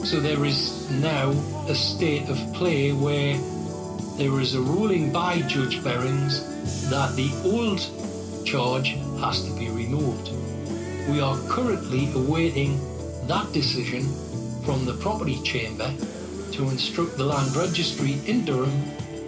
So there is now a state of play where there is a ruling by Judge Behrens that the old charge has to be removed. We are currently awaiting that decision from the Property Chamber to instruct the Land Registry in Durham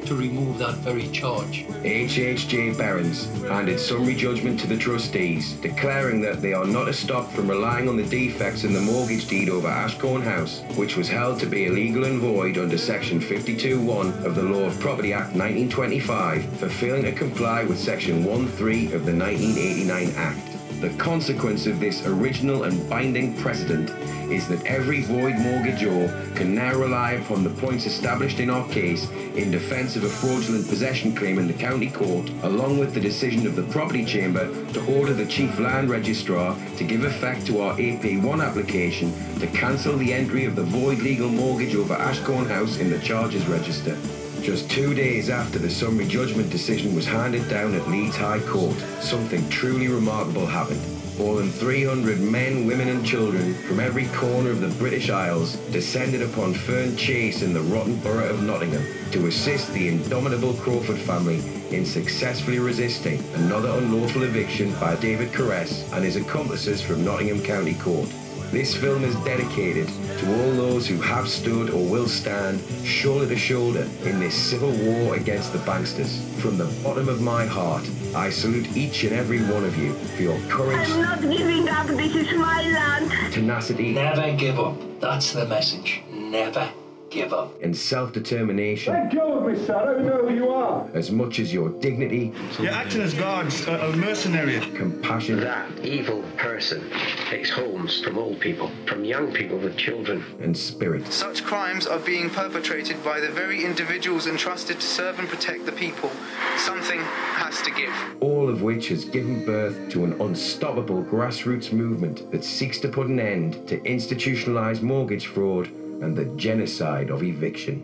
to remove that very charge. H H J Behrens handed summary judgment to the trustees, declaring that they are not stopped from relying on the defects in the mortgage deed over Ashcorn House, which was held to be illegal and void under Section fifty-two point one of the Law of Property Act nineteen twenty-five for failing to comply with Section one three of the nineteen eighty-nine Act. The consequence of this original and binding precedent is that every void mortgagor can now rely upon the points established in our case in defence of a fraudulent possession claim in the County Court, along with the decision of the Property Chamber to order the Chief Land Registrar to give effect to our A P one application to cancel the entry of the void legal mortgage over Ashcorn House in the Charges Register. Just two days after the summary judgment decision was handed down at Leeds High Court, something truly remarkable happened. More than three hundred men, women and children from every corner of the British Isles descended upon Fern Chase in the rotten borough of Nottingham to assist the indomitable Crawford family in successfully resisting another unlawful eviction by David Caress and his accomplices from Nottingham County Court. This film is dedicated to all those who have stood or will stand shoulder to shoulder in this civil war against the banksters. From the bottom of my heart, I salute each and every one of you for your courage. I'm not giving up, this is my land. Tenacity. Never give up. That's the message. Never give up. And self-determination. Let go of me, sir. I don't know who you are. As much as your dignity. You're acting as guards, a mercenary. Compassion. That evil person takes homes from old people, from young people with children. And spirit. Such crimes are being perpetrated by the very individuals entrusted to serve and protect the people. Something has to give. All of which has given birth to an unstoppable grassroots movement that seeks to put an end to institutionalised mortgage fraud and the genocide of eviction.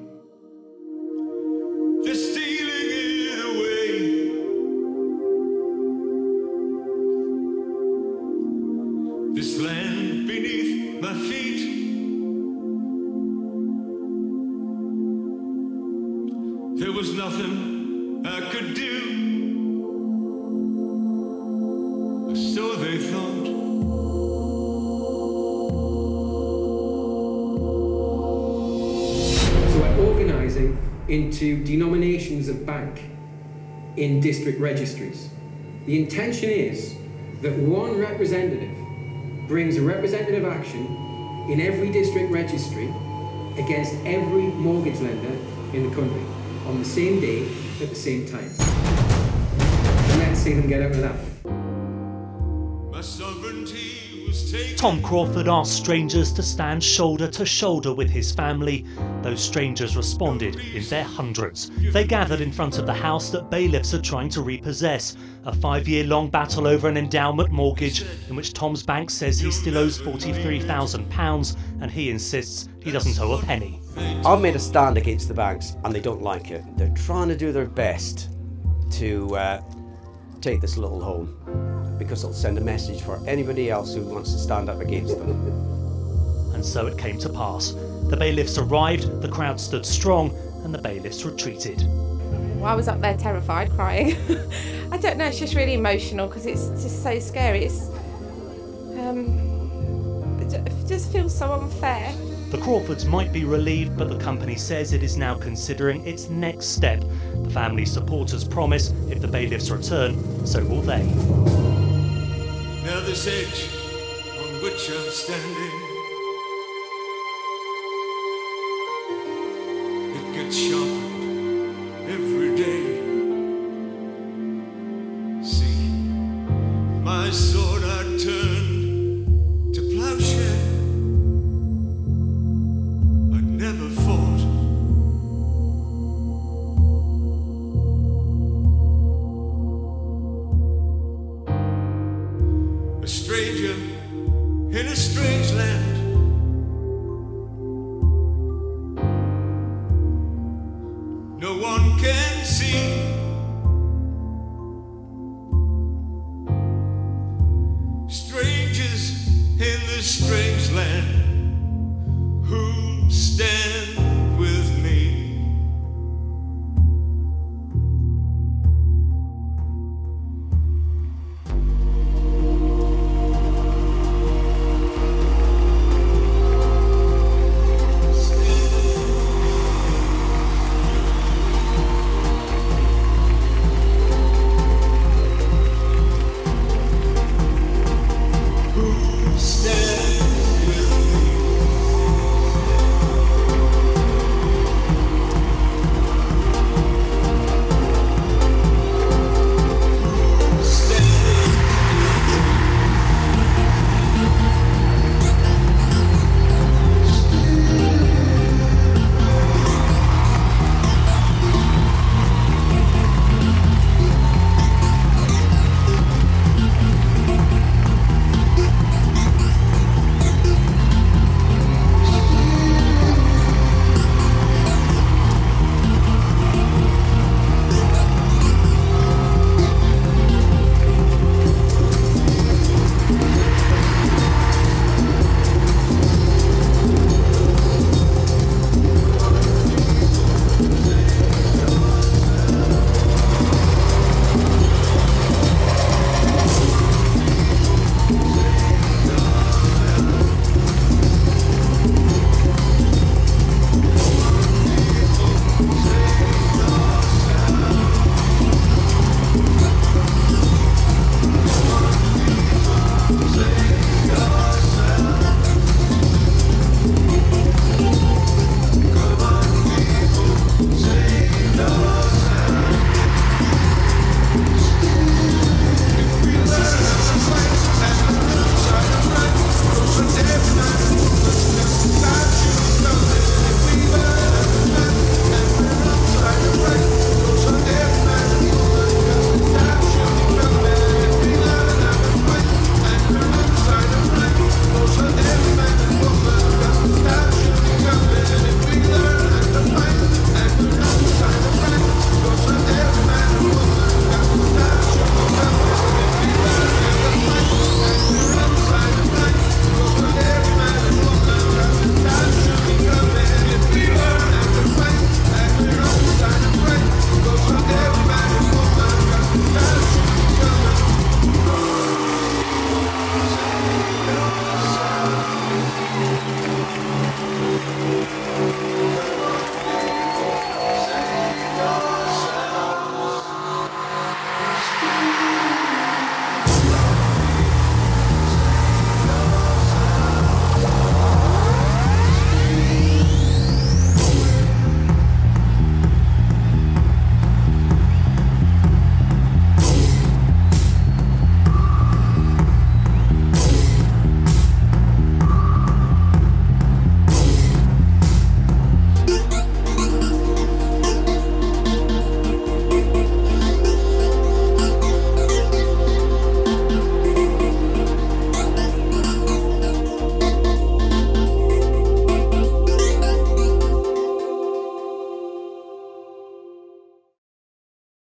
Just stealing it away. This land beneath my feet. There was nothing I could do. So they thought. Into denominations of bank in district registries. The intention is that one representative brings a representative action in every district registry against every mortgage lender in the country on the same day at the same time. And let's see them get over that. My sovereignty was taken. Tom Crawford asked strangers to stand shoulder to shoulder with his family. Those strangers responded in their hundreds. They gathered in front of the house that bailiffs are trying to repossess, a five-year-long battle over an endowment mortgage in which Tom's bank says he still owes forty-three thousand pounds and he insists he doesn't owe a penny. I've made a stand against the banks and they don't like it. They're trying to do their best to uh, take this little home because it'll send a message for anybody else who wants to stand up against them. And so it came to pass. The bailiffs arrived, the crowd stood strong, and the bailiffs retreated. Well, I was up there terrified, crying. I don't know, it's just really emotional because it's just so scary. It's, um, it just feels so unfair. The Crawfords might be relieved, but the company says it is now considering its next step. The family supporters promise if the bailiffs return, so will they. Now this edge on which I'm standing, sharpened every day. See, my sword I turned to plowshare. I'd never fought. A stranger in a strange land.